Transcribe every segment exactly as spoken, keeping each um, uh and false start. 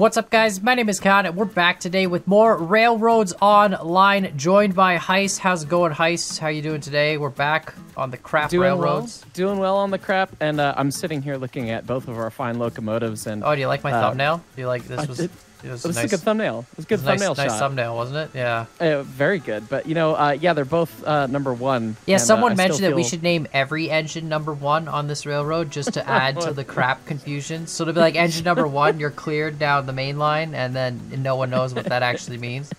What's up, guys? My name is Khan, and we're back today with more Railroads Online, joined by Heist. How's it going, Heist? How you doing today? We're back on the crap railroads. Well. Doing well on the crap, and uh, I'm sitting here looking at both of our fine locomotives. And oh, do you like my uh, thumbnail? Do you like this? Was, it was, it was nice, a good thumbnail. It was a good it was thumbnail nice, shot. Nice thumbnail, wasn't it? Yeah. Uh, very good, but you know, uh, yeah, they're both uh, number one. Yeah, and, someone uh, mentioned that feel... we should name every engine number one on this railroad just to add to the crap confusion. So it'll be like engine number one, you're cleared down the main line, and then no one knows what that actually means.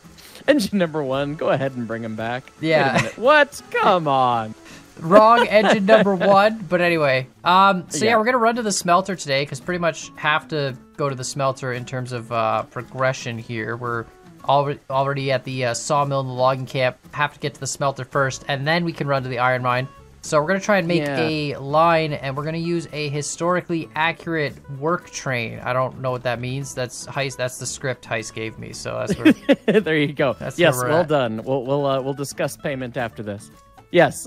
Engine number one, go ahead and bring him back. Yeah. Wait a minute. What? Come on. Wrong engine number one, but anyway. Um, so yeah. yeah, we're gonna run to the smelter today because pretty much have to go to the smelter in terms of uh, progression here. We're al already at the uh, sawmill and the logging camp. Have to get to the smelter first, and then we can run to the iron mine. So we're gonna try and make yeah. a line, and we're gonna use a historically accurate work train. I don't know what that means. That's Heist. That's the script Heist gave me. So that's where, there you go. That's yes, where we're well at. done. We'll we'll uh, we'll discuss payment after this. Yes.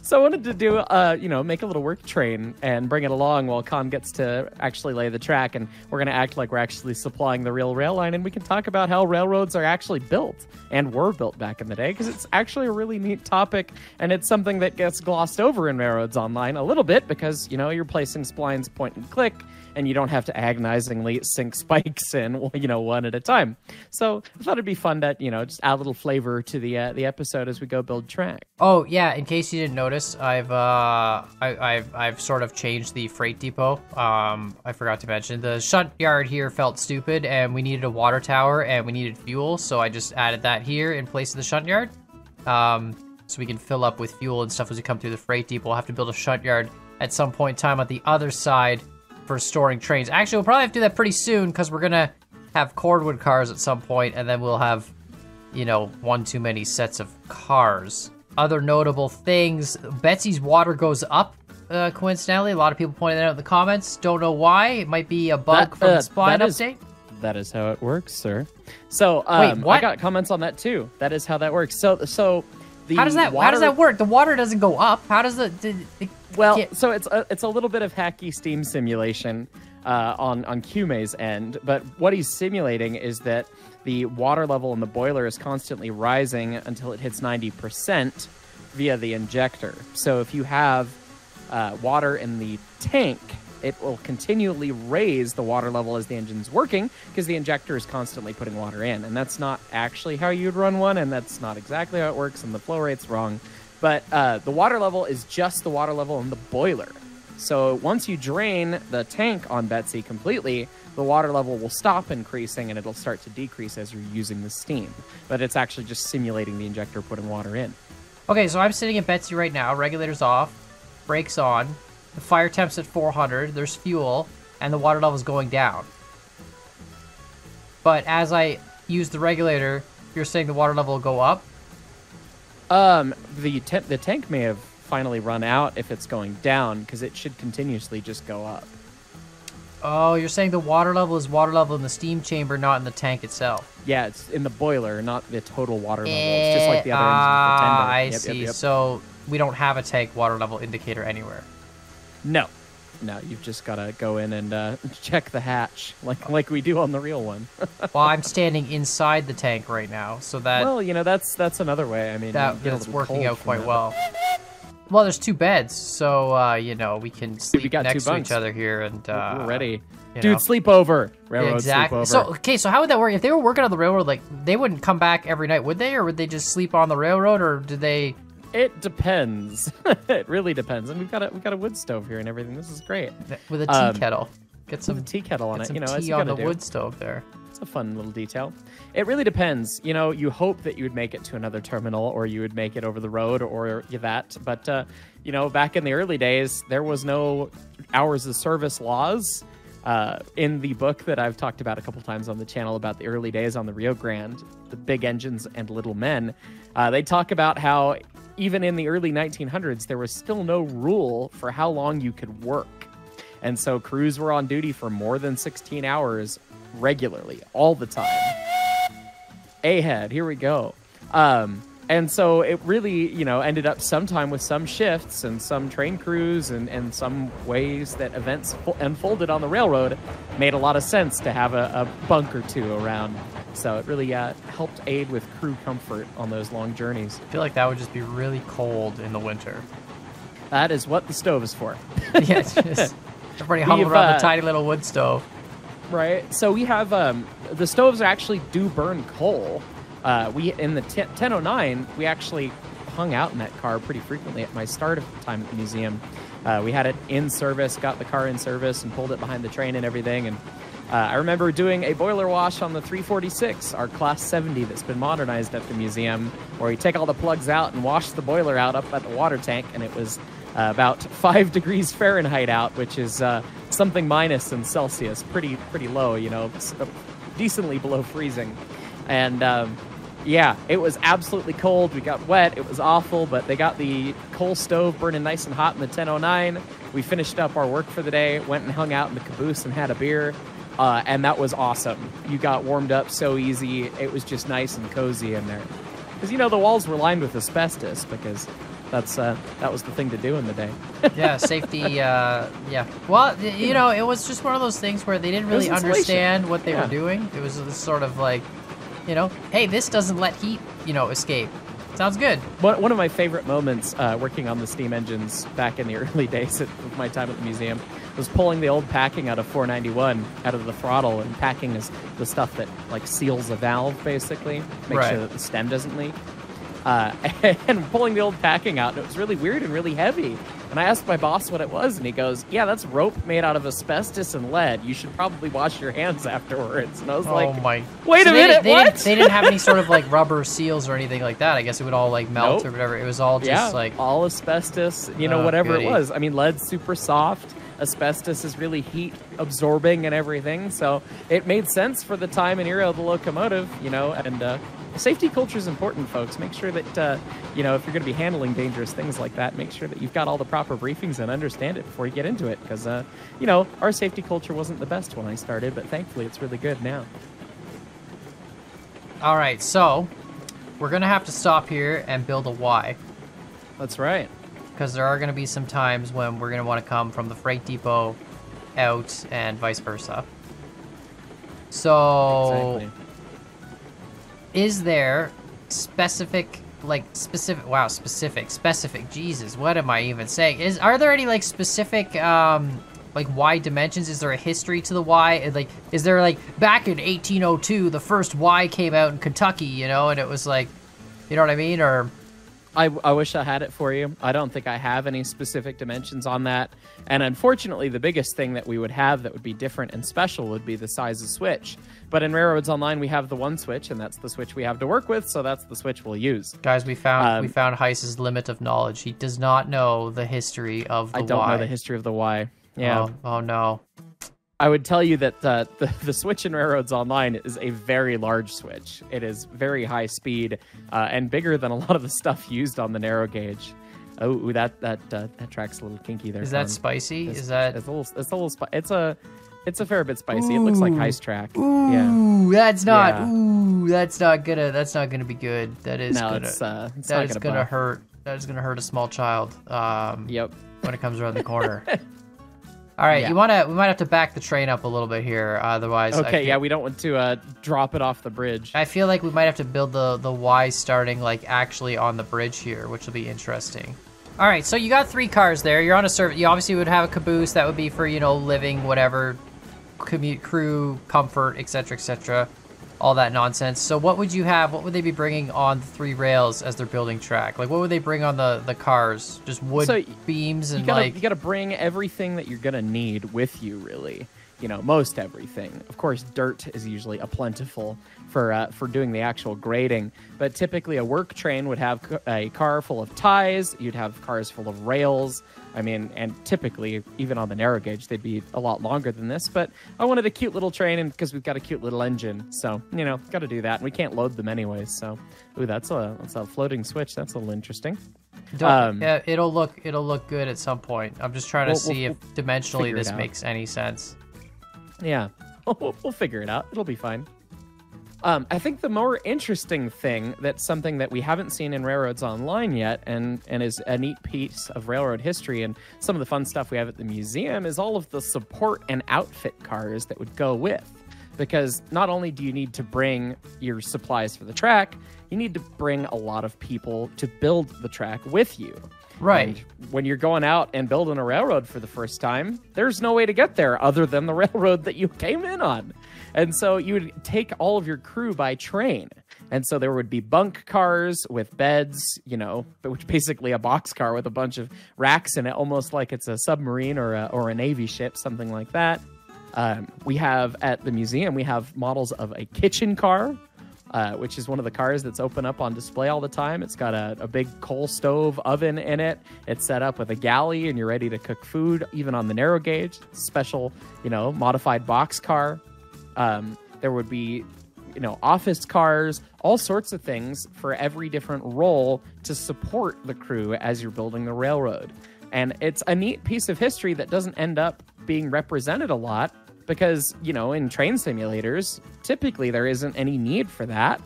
So I wanted to do, uh, you know, make a little work train and bring it along while Khan gets to actually lay the track. And we're going to act like we're actually supplying the real rail line. And we can talk about how railroads are actually built and were built back in the day, because it's actually a really neat topic. And it's something that gets glossed over in Railroads Online a little bit because, you know, you're placing splines point and click, and you don't have to agonizingly sink spikes in, you know, one at a time. So I thought it'd be fun to, you know, just add a little flavor to the uh, the episode as we go build track. Oh yeah, in case you didn't notice, I've uh, I, I've I've sort of changed the freight depot. Um, I forgot to mention the shunt yard here felt stupid, and we needed a water tower, and we needed fuel, so I just added that here in place of the shunt yard, um, so we can fill up with fuel and stuff as we come through the freight depot. We'll have to build a shunt yard at some point in time on the other side for storing trains. Actually, we'll probably have to do that pretty soon because we're gonna have cordwood cars at some point, and then we'll have, you know, one too many sets of cars. Other notable things: Betsy's water goes up, uh, coincidentally. A lot of people pointed that out in the comments. Don't know why. It might be a bug that, from uh, the spline that update. Is, that is how it works, sir. So um, Wait, what? I got comments on that too. That is how that works. So so. The how does that water... How does that work? The water doesn't go up. How does the? the, the well, can't... so it's a, it's a little bit of hacky steam simulation uh, on on Kume's end, but what he's simulating is that the water level in the boiler is constantly rising until it hits ninety percent via the injector. So if you have uh, water in the tank, it will continually raise the water level as the engine's working because the injector is constantly putting water in. And that's not actually how you'd run one, and that's not exactly how it works, and the flow rate's wrong. But uh, the water level is just the water level in the boiler. So once you drain the tank on Betsy completely, the water level will stop increasing and it'll start to decrease as you're using the steam. But it's actually just simulating the injector putting water in. Okay, so I'm sitting at Betsy right now, regulators off, brakes on. The fire temp's at four hundred, there's fuel, and the water level's going down. But as I use the regulator, you're saying the water level will go up? Um, the, ta the tank may have finally run out if it's going down, because it should continuously just go up. Oh, you're saying the water level is water level in the steam chamber, not in the tank itself. Yeah, it's in the boiler, not the total water level. Eh, it's just like the other uh, engines with the tender. Yep, I see. Yep, yep. So we don't have a tank water level indicator anywhere. No, no, you've just got to go in and uh, check the hatch like like we do on the real one. Well, I'm standing inside the tank right now, so that... Well, you know, that's that's another way. I mean, that, that's working out quite well. Well, there's two beds, so, uh, you know, we can sleep we got next to each other here. And uh, we're ready. Dude, know. sleep over. Railroad exactly. sleep over. So, okay, so how would that work? If they were working on the railroad, like, they wouldn't come back every night, would they? Or would they just sleep on the railroad, or did they... It depends. It really depends. And we've got a we've got a wood stove here and everything. This is great. With a tea um, kettle. Get some with a tea kettle on get it. Some you know, tea you on the do. wood stove there. It's a fun little detail. It really depends. You know, you hope that you would make it to another terminal, or you would make it over the road, or that. But uh, you know, back in the early days, there was no hours of service laws. Uh, in the book that I've talked about a couple times on the channel about the early days on the Rio Grande, the Big Engines and Little Men, uh, they talk about how even in the early nineteen hundreds, there was still no rule for how long you could work. And so crews were on duty for more than sixteen hours regularly, all the time. Ahead, here we go. Um, And so it really, you know, ended up sometime with some shifts and some train crews and, and some ways that events unfolded on the railroad made a lot of sense to have a, a bunk or two around. So it really uh, helped aid with crew comfort on those long journeys. I feel like that would just be really cold in the winter. That is what the stove is for. Yeah, it's just everybody humble around uh, the tiny little wood stove. Right. So we have, um, the stoves actually do burn coal. Uh, we in the ten oh nine, we actually hung out in that car pretty frequently at my start of the time at the museum. Uh, we had it in service, got the car in service, and pulled it behind the train and everything. And uh, I remember doing a boiler wash on the three forty-six, our Class seventy that's been modernized at the museum, where we take all the plugs out and wash the boiler out up at the water tank, and it was uh, about five degrees Fahrenheit out, which is uh, something minus in Celsius, pretty pretty low, you know, decently below freezing. And um, yeah, it was absolutely cold. We got wet. It was awful, but they got the coal stove burning nice and hot in the ten oh nine. We finished up our work for the day, went and hung out in the caboose and had a beer. Uh, and that was awesome. You got warmed up so easy. It was just nice and cozy in there. Because, you know, the walls were lined with asbestos because that's uh, that was the thing to do in the day. Yeah, safety. Uh, yeah. Well, you know, it was just one of those things where they didn't really understand what they yeah. were doing. It was this sort of like, you know, hey, this doesn't let heat, you know, escape. Sounds good. One of my favorite moments uh, working on the steam engines back in the early days of my time at the museum was pulling the old packing out of four ninety-one out of the throttle, and packing is the stuff that, like, seals a valve, basically. Make right. sure that the stem doesn't leak. Uh, and pulling the old packing out, and it was really weird and really heavy. And I asked my boss what it was, and he goes, yeah, that's rope made out of asbestos and lead. You should probably wash your hands afterwards. And I was oh like, my. wait so a minute, did, they what? Didn't, they didn't have any sort of, like, rubber seals or anything like that. I guess it would all, like, melt nope. or whatever. It was all just, yeah, like... all asbestos, you know, uh, whatever goody. It was. I mean, lead's super soft. Asbestos is really heat-absorbing and everything. So it made sense for the time and era of the locomotive, you know, and... Uh, safety culture is important, folks. Make sure that, uh, you know, if you're going to be handling dangerous things like that, make sure that you've got all the proper briefings and understand it before you get into it. Because, uh, you know, our safety culture wasn't the best when I started, but thankfully it's really good now. All right, so we're going to have to stop here and build a Y. That's right. Because there are going to be some times when we're going to want to come from the freight depot out and vice versa. So... Exactly. Is there specific, like, specific, wow, specific, specific, Jesus, what am I even saying? Is, are there any, like, specific, um, like, Y dimensions? Is there a history to the Y? Like, is there, like, back in eighteen oh two, the first Y came out in Kentucky, you know, and it was, like, you know what I mean, or... I, I wish I had it for you. I don't think I have any specific dimensions on that. And unfortunately, the biggest thing that we would have that would be different and special would be the size of switch. But in Railroads Online, we have the one switch, and that's the switch we have to work with, so that's the switch we'll use. Guys, we found um, we found Heist's limit of knowledge. He does not know the history of the Y. I don't y. know the history of the Y. Yeah. Oh, oh no. I would tell you that uh, the, the switch in Railroads Online is a very large switch. It is very high speed uh, and bigger than a lot of the stuff used on the narrow gauge. Oh, that that uh, that track's a little kinky there. Is that spicy? It's, is that it's a little? It's a little. Spi it's a. It's a fair bit spicy. Ooh. It looks like Heist track. Ooh, yeah. that's not. Yeah. Ooh, that's not gonna. That's not gonna be good. That is. No, gonna, it's. Uh, it's that is gonna, gonna hurt. That is gonna hurt a small child. Um, yep. When it comes around the corner. All right, yeah. you wanna? We might have to back the train up a little bit here, otherwise. Okay, I feel, yeah, we don't want to uh, drop it off the bridge. I feel like we might have to build the the Y starting like actually on the bridge here, which will be interesting. All right, so you got three cars there. You're on a service. You obviously would have a caboose that would be for you know living, whatever, commute, crew, comfort, et cetera, et cetera, all that nonsense. So what would you have? What would they be bringing on the three rails as they're building track? Like what would they bring on the the cars? Just wood so beams and you gotta, like you got to bring everything that you're gonna need with you, really. You know, most everything. Of course, dirt is usually a plentiful for uh, for doing the actual grading. But typically, a work train would have a car full of ties. You'd have cars full of rails. I mean, and typically, even on the narrow gauge, they'd be a lot longer than this. But I wanted a cute little train, and because we've got a cute little engine, so you know, got to do that. And we can't load them anyways. So, ooh, that's a that's a floating switch. That's a little interesting. Um, uh, it'll look it'll look good at some point. I'm just trying to we'll, see we'll, if dimensionally this makes any sense. Yeah, we'll, we'll figure it out. It'll be fine. Um, I think the more interesting thing, that's something that we haven't seen in Railroads Online yet, and, and is a neat piece of railroad history and some of the fun stuff we have at the museum, is all of the support and outfit cars that would go with. Because not only do you need to bring your supplies for the track, you need to bring a lot of people to build the track with you. Right. And when you're going out and building a railroad for the first time, there's no way to get there other than the railroad that you came in on. And so you would take all of your crew by train. And so there would be bunk cars with beds, you know, which basically a box car with a bunch of racks in it, almost like it's a submarine or a, or a Navy ship, something like that. Um, we have at the museum, we have models of a kitchen car, uh, which is one of the cars that's open up on display all the time. It's got a, a big coal stove oven in it. It's set up with a galley and you're ready to cook food, even on the narrow gauge. Special, you know, modified box car. Um, there would be, you know, office cars, all sorts of things for every different role to support the crew as you're building the railroad. And it's a neat piece of history that doesn't end up being represented a lot because, you know, in train simulators, typically there isn't any need for that.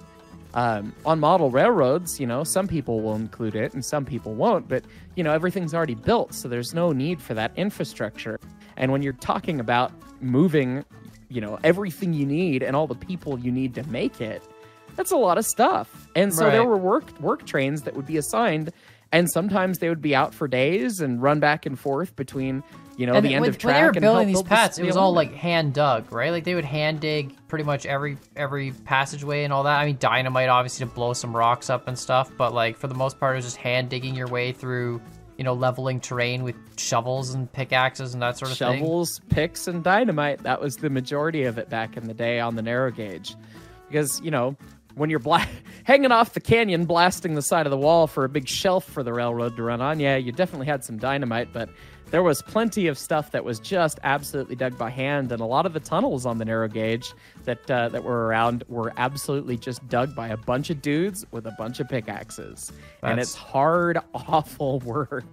Um, on model railroads, you know, some people will include it and some people won't, but, you know, everything's already built, so there's no need for that infrastructure. And when you're talking about moving, you know, everything you need and all the people you need to make it, that's a lot of stuff. And so right. there were work work trains that would be assigned, and sometimes they would be out for days and run back and forth between, you know, and the end when, of track. When they were building and these paths, it was all like hand dug, right? Like they would hand dig pretty much every every passageway and all that. I mean, dynamite obviously to blow some rocks up and stuff, but like for the most part, it was just hand digging your way through, you know, leveling terrain with shovels and pickaxes and that sort of thing. Shovels, picks, and dynamite. That was the majority of it back in the day on the narrow gauge, because you know. When you're bla hanging off the canyon, blasting the side of the wall for a big shelf for the railroad to run on, yeah, you definitely had some dynamite, but there was plenty of stuff that was just absolutely dug by hand, and a lot of the tunnels on the narrow gauge that, uh, that were around were absolutely just dug by a bunch of dudes with a bunch of pickaxes. That's... And it's hard, awful work.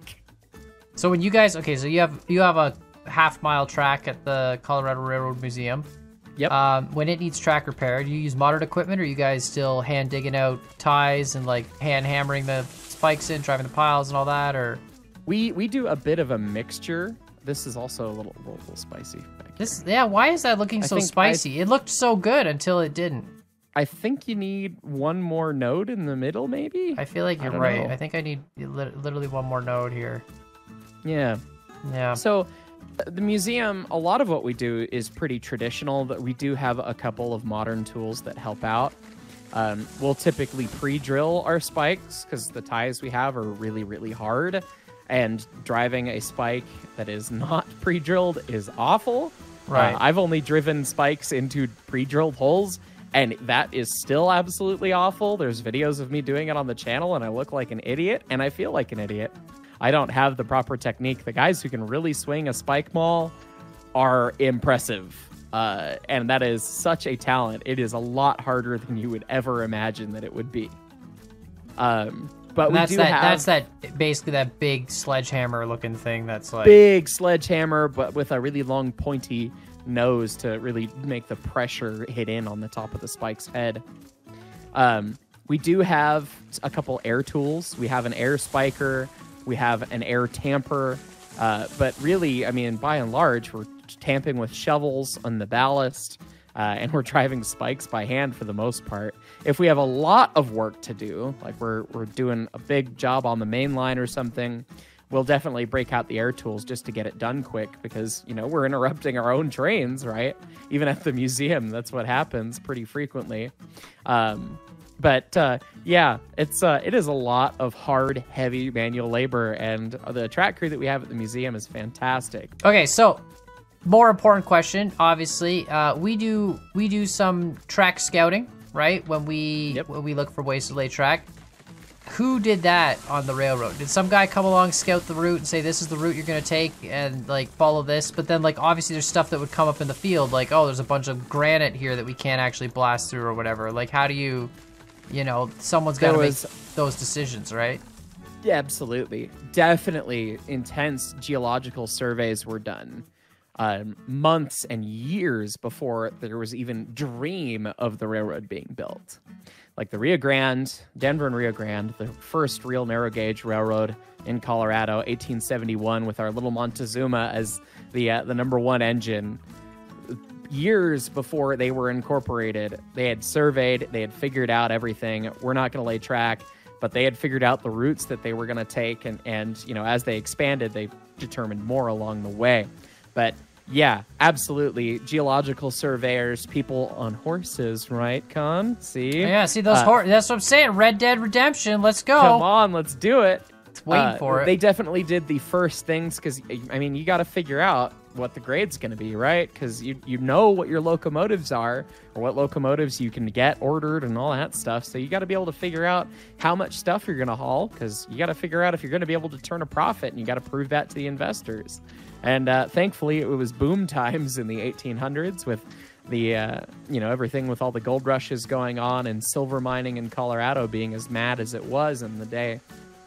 So when you guys... Okay, so you have, you have a half-mile track at the Colorado Railroad Museum. Yep. Um, when it needs track repair, do you use modern equipment, or are you guys still hand digging out ties and like hand hammering the spikes in, driving the piles and all that? Or we we do a bit of a mixture. This is also a little a little spicy. This yeah. Why is that looking I so spicy? I, it looked so good until it didn't. I think you need one more node in the middle, maybe. I feel like you're I right. Know. I think I need literally one more node here. Yeah. Yeah. So. The museum, a lot of what we do is pretty traditional, but we do have a couple of modern tools that help out. Um, we'll typically pre-drill our spikes because the ties we have are really, really hard. And driving a spike that is not pre-drilled is awful. Right. Uh, I've only driven spikes into pre-drilled holes, and that is still absolutely awful. There's videos of me doing it on the channel, and I look like an idiot, and I feel like an idiot. I don't have the proper technique. The guys who can really swing a spike maul are impressive. Uh, and that is such a talent. It is a lot harder than you would ever imagine that it would be. Um, but we that's do that, have... That's that, basically that big sledgehammer looking thing that's like... Big sledgehammer, but with a really long pointy nose to really make the pressure hit in on the top of the spike's head. Um, we do have a couple air tools. We have an air spiker. We have an air tamper, uh, but really, I mean, by and large, we're tamping with shovels on the ballast, uh, and we're driving spikes by hand for the most part. If we have a lot of work to do, like we're, we're doing a big job on the main line or something, we'll definitely break out the air tools just to get it done quick because, you know, we're interrupting our own trains, right? Even at the museum, that's what happens pretty frequently. Um... But uh, yeah, it's uh, it is a lot of hard, heavy manual labor, and the track crew that we have at the museum is fantastic. Okay, so more important question, obviously, uh, we do we do some track scouting, right? When we yep. when we look for ways to lay track, who did that on the railroad? Did some guy come along, scout the route, and say this is the route you're gonna take, and like follow this? But then like obviously there's stuff that would come up in the field, like oh, there's a bunch of granite here that we can't actually blast through or whatever. Like how do you You know, someone's got to make those decisions, right? Yeah, absolutely. Definitely intense geological surveys were done. uh, months and years before there was even dream of the railroad being built. Like the Rio Grande, Denver and Rio Grande, the first real narrow gauge railroad in Colorado, eighteen seventy-one, with our little Montezuma as the uh, the number one engine. Years before they were incorporated, they had surveyed, they had figured out everything. We're not going to lay track, but they had figured out the routes that they were going to take. And, and, you know, as they expanded, they determined more along the way. But yeah, absolutely. Geological surveyors, people on horses, right, Khan? See? Yeah, see those uh, horses. That's what I'm saying. Red Dead Redemption. Let's go. Come on, let's do it. It's waiting uh, for it. They definitely did the first things because, I mean, you got to figure out what the grade's going to be, right? Because you you know what your locomotives are or what locomotives you can get ordered and all that stuff. So you got to be able to figure out how much stuff you're going to haul because you got to figure out if you're going to be able to turn a profit, and you got to prove that to the investors. And uh, thankfully, it was boom times in the eighteen hundreds with the, uh, you know, everything with all the gold rushes going on and silver mining in Colorado being as mad as it was in the day.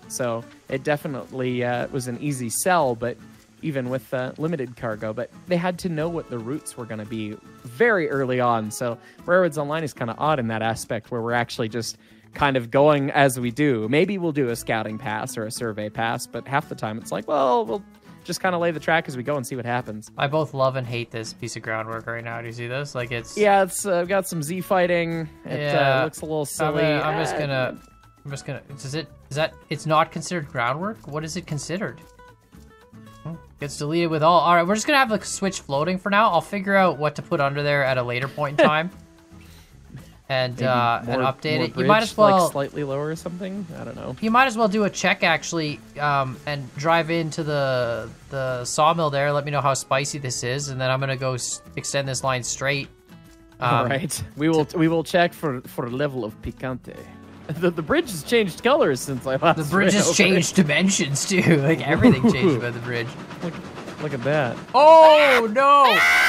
So it definitely uh, was an easy sell, but even with uh, limited cargo, but they had to know what the routes were going to be very early on. So Railroads Online is kind of odd in that aspect where we're actually just kind of going as we do. Maybe we'll do a scouting pass or a survey pass, but half the time it's like, well, we'll just kind of lay the track as we go and see what happens. I both love and hate this piece of groundwork right now. Do you see this? Like it's... Yeah, it's uh, got some Z fighting. It yeah. uh, looks a little silly. I'm, gonna, I'm just going to... I'm just going to... Is it... Is that... It's not considered groundwork? What is it considered? Gets deleted with all. All right, we're just gonna have the switch floating for now. I'll figure out what to put under there at a later point in time, and uh, more, and update it. Bridge, you might as well like slightly lower or something. I don't know. You might as well do a check actually, um, and drive into the the sawmill there. Let me know how spicy this is, and then I'm gonna go s extend this line straight. Um, all right, we will we will check for for level of picante. The, the bridge has changed colors since I last. The bridge has changed dimensions too. Like everything changed about the bridge. Look, look at that. Oh no!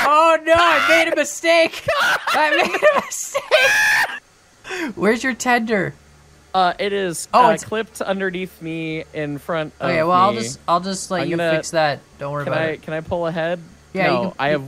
Oh no! I made a mistake. I made a mistake. Where's your tender? Uh, it is. Oh, uh, it's clipped underneath me in front. Of Okay, well I'll me. just I'll just let I'm you gonna, fix that. Don't worry can about I, it. Can I pull ahead? Yeah, no, you can, I have.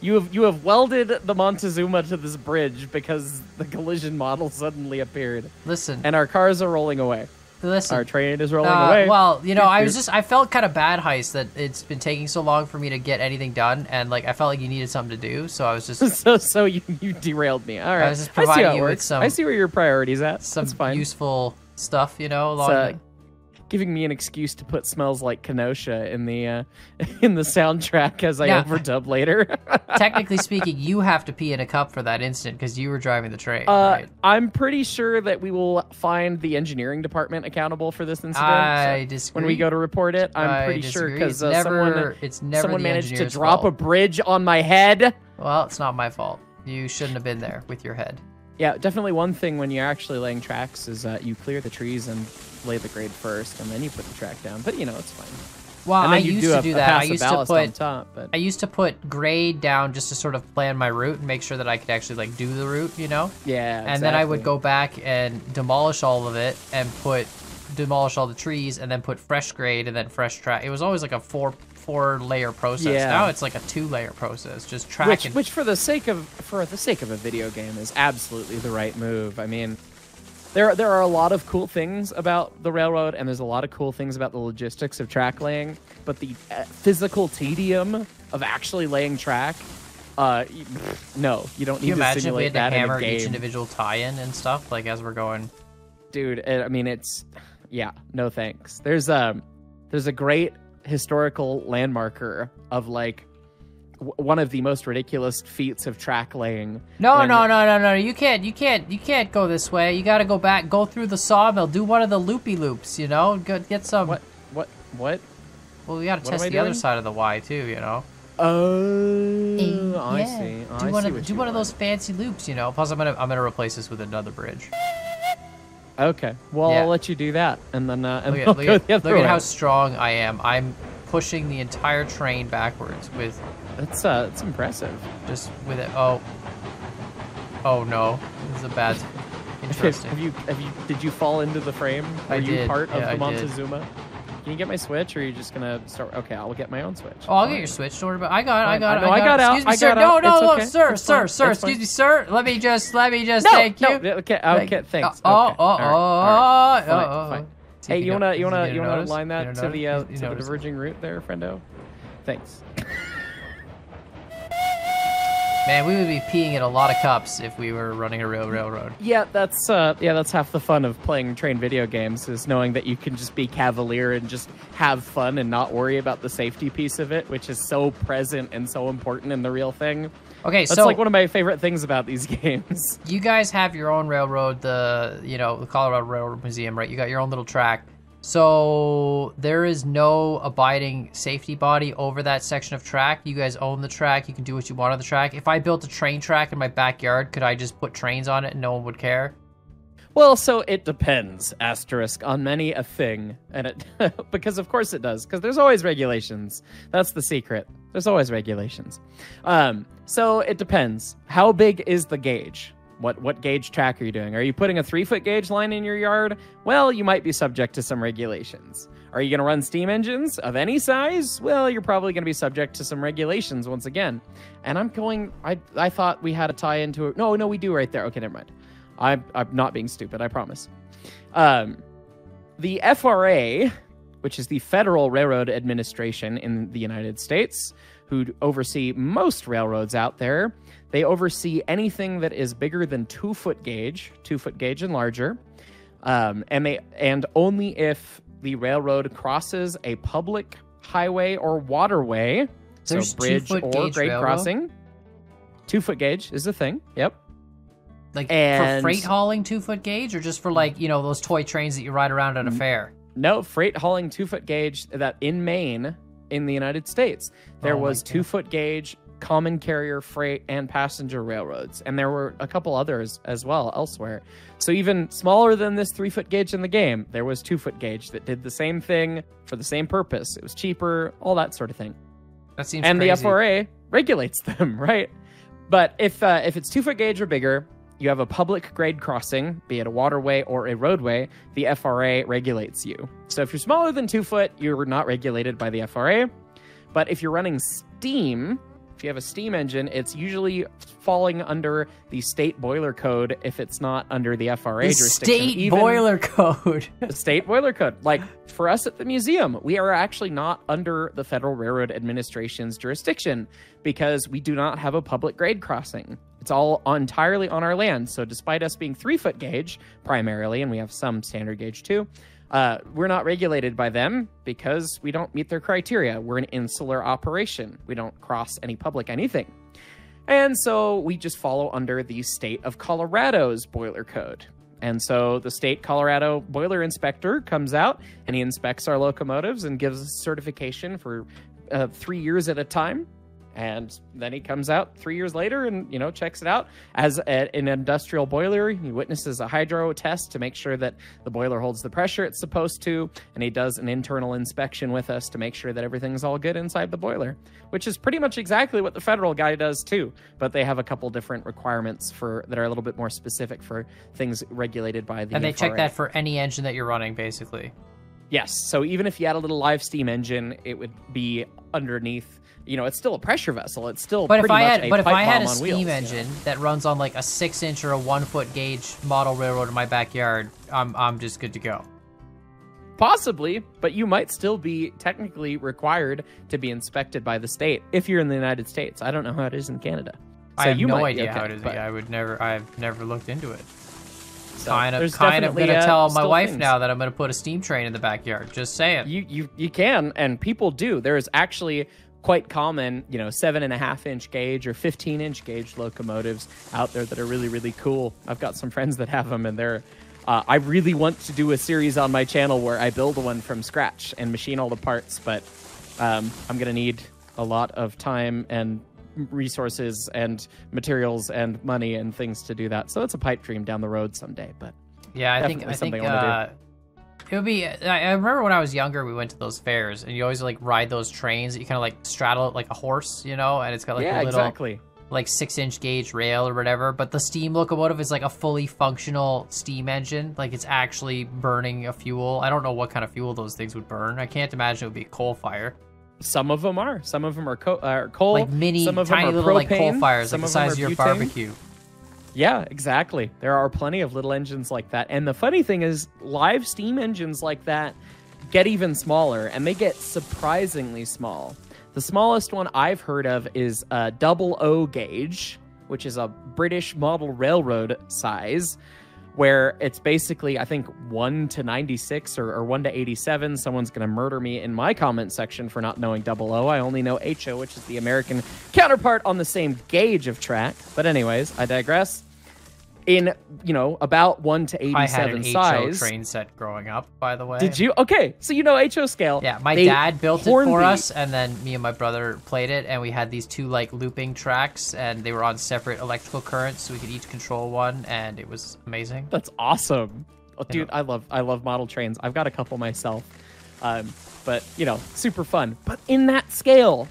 You have you have welded the Montezuma to this bridge because the collision model suddenly appeared. Listen. And our cars are rolling away. Listen. Our train is rolling uh, away. Well, you know, I was just I felt kind of bad, Heist, that it's been taking so long for me to get anything done, and like I felt like you needed something to do, so I was just so so you, you derailed me. All right. I was just providing I see how you it works. with some I see where your priorities at. Some That's fine. useful stuff, you know, along uh, giving me an excuse to put Smells Like Kenosha in the uh, in the soundtrack as I yeah. overdub later. Technically speaking, you have to pee in a cup for that instant because you were driving the train. Uh, right? I'm pretty sure that we will find the engineering department accountable for this incident. I so disagree. When we go to report it, I'm I pretty disagree. sure because uh, someone, it's never someone managed to drop fault. a bridge on my head. Well, it's not my fault. You shouldn't have been there with your head. Yeah, definitely one thing when you're actually laying tracks is uh, you clear the trees and lay the grade first, and then you put the track down. But, you know, it's fine. Well, I used to do that. I used to put I used to put grade down just to sort of plan my route and make sure that I could actually, like, do the route, you know? Yeah, exactly. And then I would go back and demolish all of it and put demolish all the trees and then put fresh grade and then fresh track. It was always like a four four layer process. Yeah. Now it's like a two layer process. Just track which, and... which for the sake of for the sake of a video game is absolutely the right move. I mean, there there are a lot of cool things about the railroad, and there's a lot of cool things about the logistics of track laying, but the uh, physical tedium of actually laying track, uh no, you don't need you to imagine simulate we had that to hammer in a game. Each individual tie-in and stuff like as we're going. Dude, I mean it's yeah, no thanks. There's um, there's a great historical landmarker of like w one of the most ridiculous feats of track laying. No, no, no, no, no. You can't, you can't, you can't go this way. You got to go back, go through the sawmill, do one of the loopy loops. You know, go, get some. What? What? What? Well, we got to test the doing? other side of the Y too. You know. Oh, yeah. I see. Oh, do I one see of do one want. of those fancy loops. You know. Plus, I'm gonna I'm gonna replace this with another bridge. Okay, well yeah. I'll let you do that, and then uh, and look at, we'll look go at, the other look way. at how strong I am. I'm pushing the entire train backwards with. That's uh, that's impressive. Just with it. Oh. Oh no, this is a bad. Interesting. have you have you did you fall into the frame? Were I did. you part yeah, of the Montezuma? I did. Can you get my Switch, or are you just gonna start? Okay, I'll get my own Switch. Oh, I'll Fine. get your Switch order, but I got, I got, I, no, I got, excuse out. me, sir. No, no, no, sir, sir, sir. Excuse me, sir. Let me just, let me just. No, thank no. you. Okay, okay, thanks. Oh, okay. oh, right. oh, right. Fine. oh. Hey, you wanna, you wanna, you wanna line that to the, uh, to the diverging route there, friendo? Thanks. Man, we would be peeing at a lot of cups if we were running a real railroad. Yeah, that's uh, yeah, that's half the fun of playing train video games, is knowing that you can just be cavalier and just have fun and not worry about the safety piece of it, which is so present and so important in the real thing. Okay, that's so like one of my favorite things about these games. You guys have your own railroad, the you know the Colorado Railroad Museum, right? You got your own little track. So there is no abiding safety body over that section of track. You guys own the track. You can do what you want on the track. If I built a train track in my backyard, could I just put trains on it and no one would care? Well, so it depends, asterisk, on many a thing. And it, because of course it does, because there's always regulations. That's the secret. There's always regulations. Um, so it depends. How big is the gauge? What what gauge track are you doing? Are you putting a three-foot gauge line in your yard? Well, you might be subject to some regulations. Are you going to run steam engines of any size? Well, you're probably going to be subject to some regulations once again. And I'm going... I I thought we had a tie into it. No, no, we do right there. Okay, never mind. I'm, I'm not being stupid, I promise. Um, the F R A, which is the Federal Railroad Administration in the United States, who oversee most railroads out there, they oversee anything that is bigger than two foot gauge, two foot gauge and larger, um, and they and only if the railroad crosses a public highway or waterway, There's so bridge or grade railroad? crossing. Two foot gauge is the thing. Yep. Like and for freight hauling, two foot gauge, or just for like you know those toy trains that you ride around at a fair. No, freight hauling two foot gauge. That in Maine, in the United States, there oh was two foot gauge. Common carrier, freight, and passenger railroads. And there were a couple others as well elsewhere. So even smaller than this three-foot gauge in the game, there was two-foot gauge that did the same thing for the same purpose. It was cheaper, all that sort of thing. That seems and crazy. The F R A regulates them, right? But if, uh, if it's two-foot gauge or bigger, you have a public grade crossing, be it a waterway or a roadway, the F R A regulates you. So if you're smaller than two-foot, you're not regulated by the F R A. But if you're running steam... If you have a steam engine, it's usually falling under the state boiler code if it's not under the F R A the jurisdiction. State Even boiler code. The state boiler code. Like for us at the museum, we are actually not under the Federal Railroad Administration's jurisdiction because we do not have a public grade crossing. It's all entirely on our land. So despite us being three foot gauge primarily, and we have some standard gauge too, uh, we're not regulated by them because we don't meet their criteria. We're an insular operation. We don't cross any public anything. And so we just follow under the state of Colorado's boiler code. And so the state Colorado boiler inspector comes out and he inspects our locomotives and gives us certification for uh, three years at a time. And then he comes out three years later and, you know, checks it out. As a, an industrial boiler, he witnesses a hydro test to make sure that the boiler holds the pressure it's supposed to. And he does an internal inspection with us to make sure that everything's all good inside the boiler, which is pretty much exactly what the federal guy does, too. But they have a couple different requirements for that are a little bit more specific for things regulated by the And they F R A. Check that for any engine that you're running, basically. Yes. So even if you had a little live steam engine, it would be underneath... You know, it's still a pressure vessel. It's still but pretty if I much had, a But if I had a steam wheels, engine yeah. that runs on like a six-inch or a one-foot gauge model railroad in my backyard, I'm, I'm just good to go. Possibly, but you might still be technically required to be inspected by the state if you're in the United States. I don't know how it is in Canada. So I have you no idea okay, how it is. But... I would never, I've never looked into it. So kind of, kind of going to uh, tell my wife things. now that I'm going to put a steam train in the backyard. Just saying. You, you, you can, and people do. There is actually... quite common, you know, seven and a half inch gauge or fifteen inch gauge locomotives out there that are really, really cool. I've got some friends that have them and they're, uh, I really want to do a series on my channel where I build one from scratch and machine all the parts, but um, I'm going to need a lot of time and resources and materials and money and things to do that. So it's a pipe dream down the road someday, but yeah, I think, I think, uh, it would be, I remember when I was younger, we went to those fairs and you always like ride those trains that you kind of like straddle it like a horse, you know, and it's got like yeah, a little, exactly. like six inch gauge rail or whatever, but the steam locomotive is like a fully functional steam engine. Like it's actually burning a fuel. I don't know what kind of fuel those things would burn. I can't imagine it would be coal fire. Some of them are. Some of them are co uh, coal. Like mini, some of tiny them are little propane, like coal fires, like the size of your butane. Barbecue. Yeah, exactly. There are plenty of little engines like that. And the funny thing is, live steam engines like that get even smaller, and they get surprisingly small. The smallest one I've heard of is a double O gauge, which is a British model railroad size, where it's basically, I think, one to ninety-six or, or one to eighty-seven. Someone's going to murder me in my comment section for not knowing double O. I only know H O, which is the American counterpart on the same gauge of track. But anyways, I digress. In, you know, about one to eighty-seven size. I had an size. H O train set growing up, by the way. Did you? Okay, so you know H O scale. Yeah, my they dad built it for the... us, and then me and my brother played it, and we had these two, like, looping tracks, and they were on separate electrical currents, so we could each control one, and it was amazing. That's awesome. Oh, dude, yeah. I love I love model trains. I've got a couple myself, um, but, you know, super fun. But in that scale,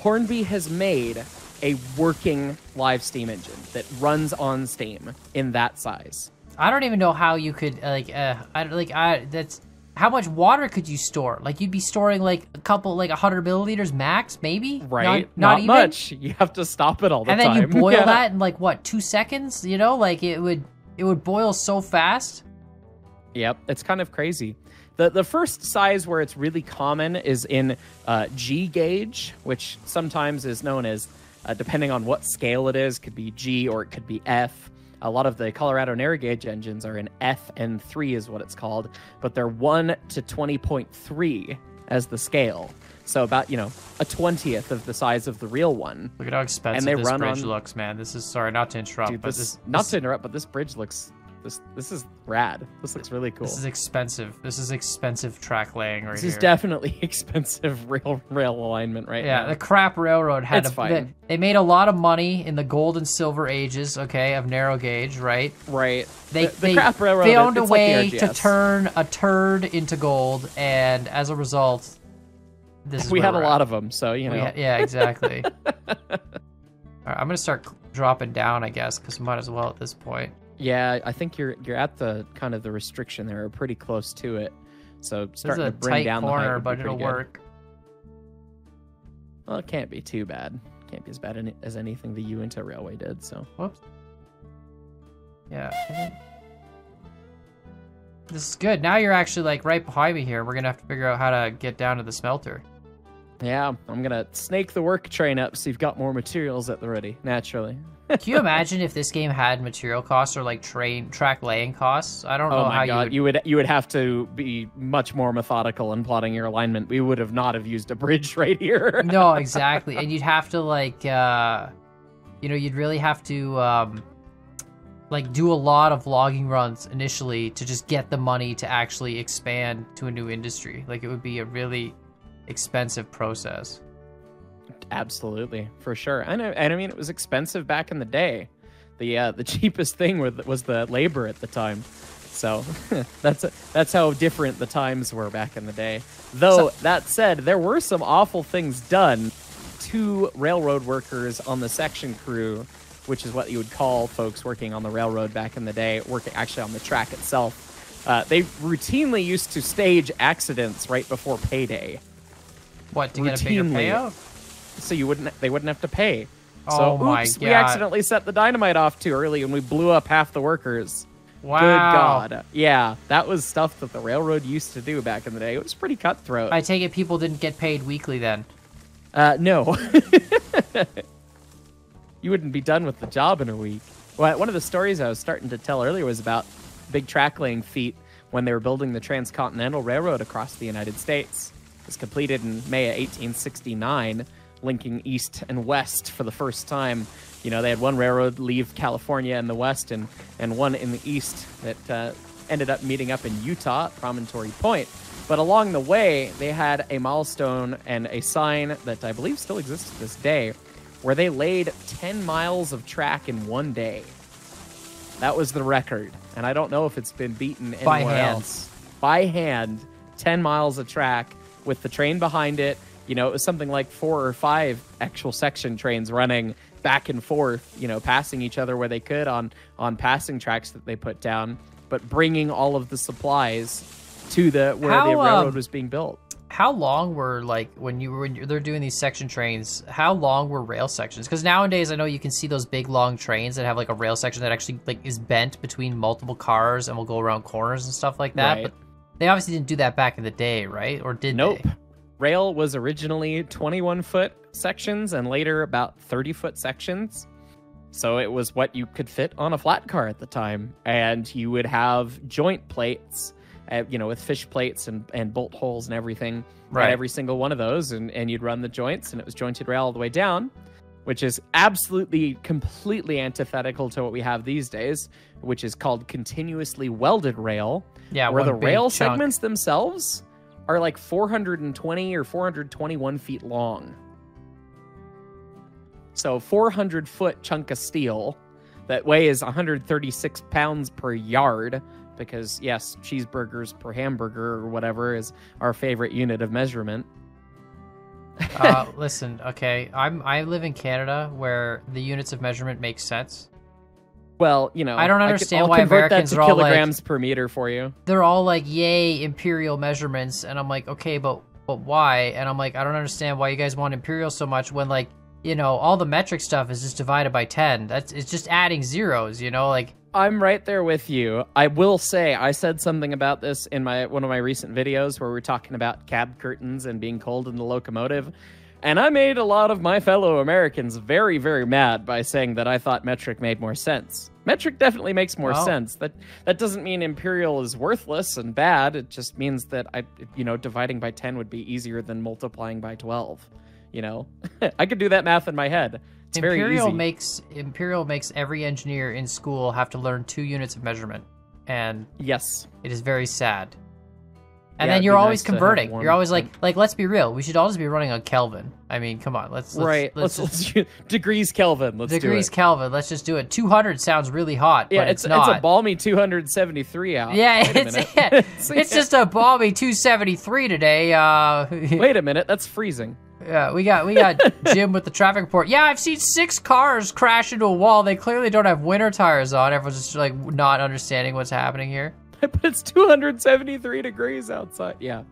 Hornby has made a working live steam engine that runs on steam in that size. I don't even know how you could like uh I like I that's how much water could you store? Like you'd be storing like a couple like a hundred milliliters max, maybe. Right. Not, not, not even much. You have to stop it all the time. And then time. you boil yeah. that in like what two seconds? You know, like it would it would boil so fast. Yep, it's kind of crazy. The, the first size where it's really common is in uh, G gauge, which sometimes is known as Uh, depending on what scale it is, could be G or it could be F. A lot of the Colorado narrow gauge engines are in F and three is what it's called, but they're one to twenty point three as the scale. So about, you know, a twentieth of the size of the real one. Look at how expensive and they this run bridge on... looks, man. This is, sorry, not to interrupt, Dude, but this, this... Not to interrupt, but this bridge looks... This this is rad. This looks really cool. This is expensive. This is expensive track laying right here. This is definitely expensive rail rail alignment right now. Yeah, the crap railroad had a fine. They, they made a lot of money in the gold and silver ages, okay, of narrow gauge, right? Right. They the, the they crap railroad, found a way to turn a turd into gold, and as a result, this is we had a lot of them. So you know, yeah, exactly. All right, I'm gonna start dropping down, I guess, because might as well at this point. Yeah, I think you're you're at the kind of the restriction there, or pretty close to it. So starting to bring down the height. It's a tight corner, but it'll work. Well, it can't be too bad. Can't be as bad as anything the Uinta Railway did. So whoops. Yeah. This is good. Now you're actually like right behind me here. We're gonna have to figure out how to get down to the smelter. Yeah, I'm gonna snake the work train up so you've got more materials at the ready, naturally. Can you imagine if this game had material costs or like train track laying costs? I don't know. Oh my how God. You would... you would you would have to be much more methodical in plotting your alignment. We would have not have used a bridge right here. No, exactly. And you'd have to like uh you know, you'd really have to um like do a lot of logging runs initially to just get the money to actually expand to a new industry. Like it would be a really expensive process. Absolutely, for sure. And I, and I mean, it was expensive back in the day. The uh, the cheapest thing was, was the labor at the time. So that's a, that's how different the times were back in the day. Though, so, that said, there were some awful things done to railroad workers on the section crew, which is what you would call folks working on the railroad back in the day, working actually on the track itself. Uh, they routinely used to stage accidents right before payday. What, to get a bigger payout? So you wouldn't, they wouldn't have to pay. Oh so, my oops, God. We accidentally set the dynamite off too early and we blew up half the workers. Wow. Good God. Yeah, that was stuff that the railroad used to do back in the day. It was pretty cutthroat. I take it people didn't get paid weekly then? Uh, no. You wouldn't be done with the job in a week. Well, one of the stories I was starting to tell earlier was about big track laying feat when they were building the Transcontinental Railroad across the United States. It was completed in May of eighteen sixty-nine. Linking east and west for the first time. You know, they had one railroad leave California in the west and, and one in the east that uh, ended up meeting up in Utah at Promontory Point. But along the way, they had a milestone and a sign that I believe still exists to this day, where they laid ten miles of track in one day. That was the record. And I don't know if it's been beaten anywhere By hand. else. By hand, ten miles of track with the train behind it. You know, it was something like four or five actual section trains running back and forth, you know, passing each other where they could on on passing tracks that they put down, but bringing all of the supplies to the where how, the railroad um, was being built. How long were, like, when you were when they're doing these section trains, how long were rail sections? Because nowadays I know you can see those big long trains that have like a rail section that actually like is bent between multiple cars and will go around corners and stuff like that. Right. But they obviously didn't do that back in the day, right? Or did nope. they? Rail was originally twenty-one foot sections and later about thirty foot sections. So it was what you could fit on a flat car at the time. And you would have joint plates, uh, you know, with fish plates and, and bolt holes and everything. Right. At every single one of those. And, and you'd run the joints, and it was jointed rail all the way down, which is absolutely, completely antithetical to what we have these days, which is called continuously welded rail. Yeah, where the rail chunk. segments themselves are like four hundred twenty or four hundred twenty-one feet long. So four hundred foot chunk of steel that weighs one hundred thirty-six pounds per yard, because yes, cheeseburgers per hamburger or whatever is our favorite unit of measurement. uh, listen, okay, I'm I live in Canada where the units of measurement make sense. Well, you know, I don't understand I could, why Americans are all like kilograms per meter for you. They're all like, "Yay, imperial measurements," and I'm like, "Okay, but but why?" And I'm like, "I don't understand why you guys want imperial so much when, like, you know, all the metric stuff is just divided by ten. That's it's just adding zeros, you know, like." I'm right there with you. I will say, I said something about this in my one of my recent videos where we were talking about cab curtains and being cold in the locomotive. And I made a lot of my fellow Americans very, very mad by saying that I thought metric made more sense. Metric definitely makes more well, sense. That that doesn't mean imperial is worthless and bad. It just means that I, you know, dividing by ten would be easier than multiplying by twelve. You know, I could do that math in my head. It's imperial very easy. Makes imperial makes every engineer in school have to learn two units of measurement, and yes, it is very sad. And yeah, then you're always nice converting. You're always like, like let's be real. We should all just be running on Kelvin. I mean, come on. Let's, let's right. Let's, let's, let's degrees Kelvin. Let's degrees do it. Degrees Kelvin. Let's just do it. two hundred sounds really hot, yeah, but it's, it's not. It's a balmy two hundred seventy-three out. Yeah, it's yeah. it's, it's just a balmy two seventy-three today. Uh, Wait a minute, that's freezing. Yeah, we got we got Jim with the traffic report. Yeah, I've seen six cars crash into a wall. They clearly don't have winter tires on. Everyone's just like not understanding what's happening here. But it's two hundred seventy-three degrees outside. Yeah.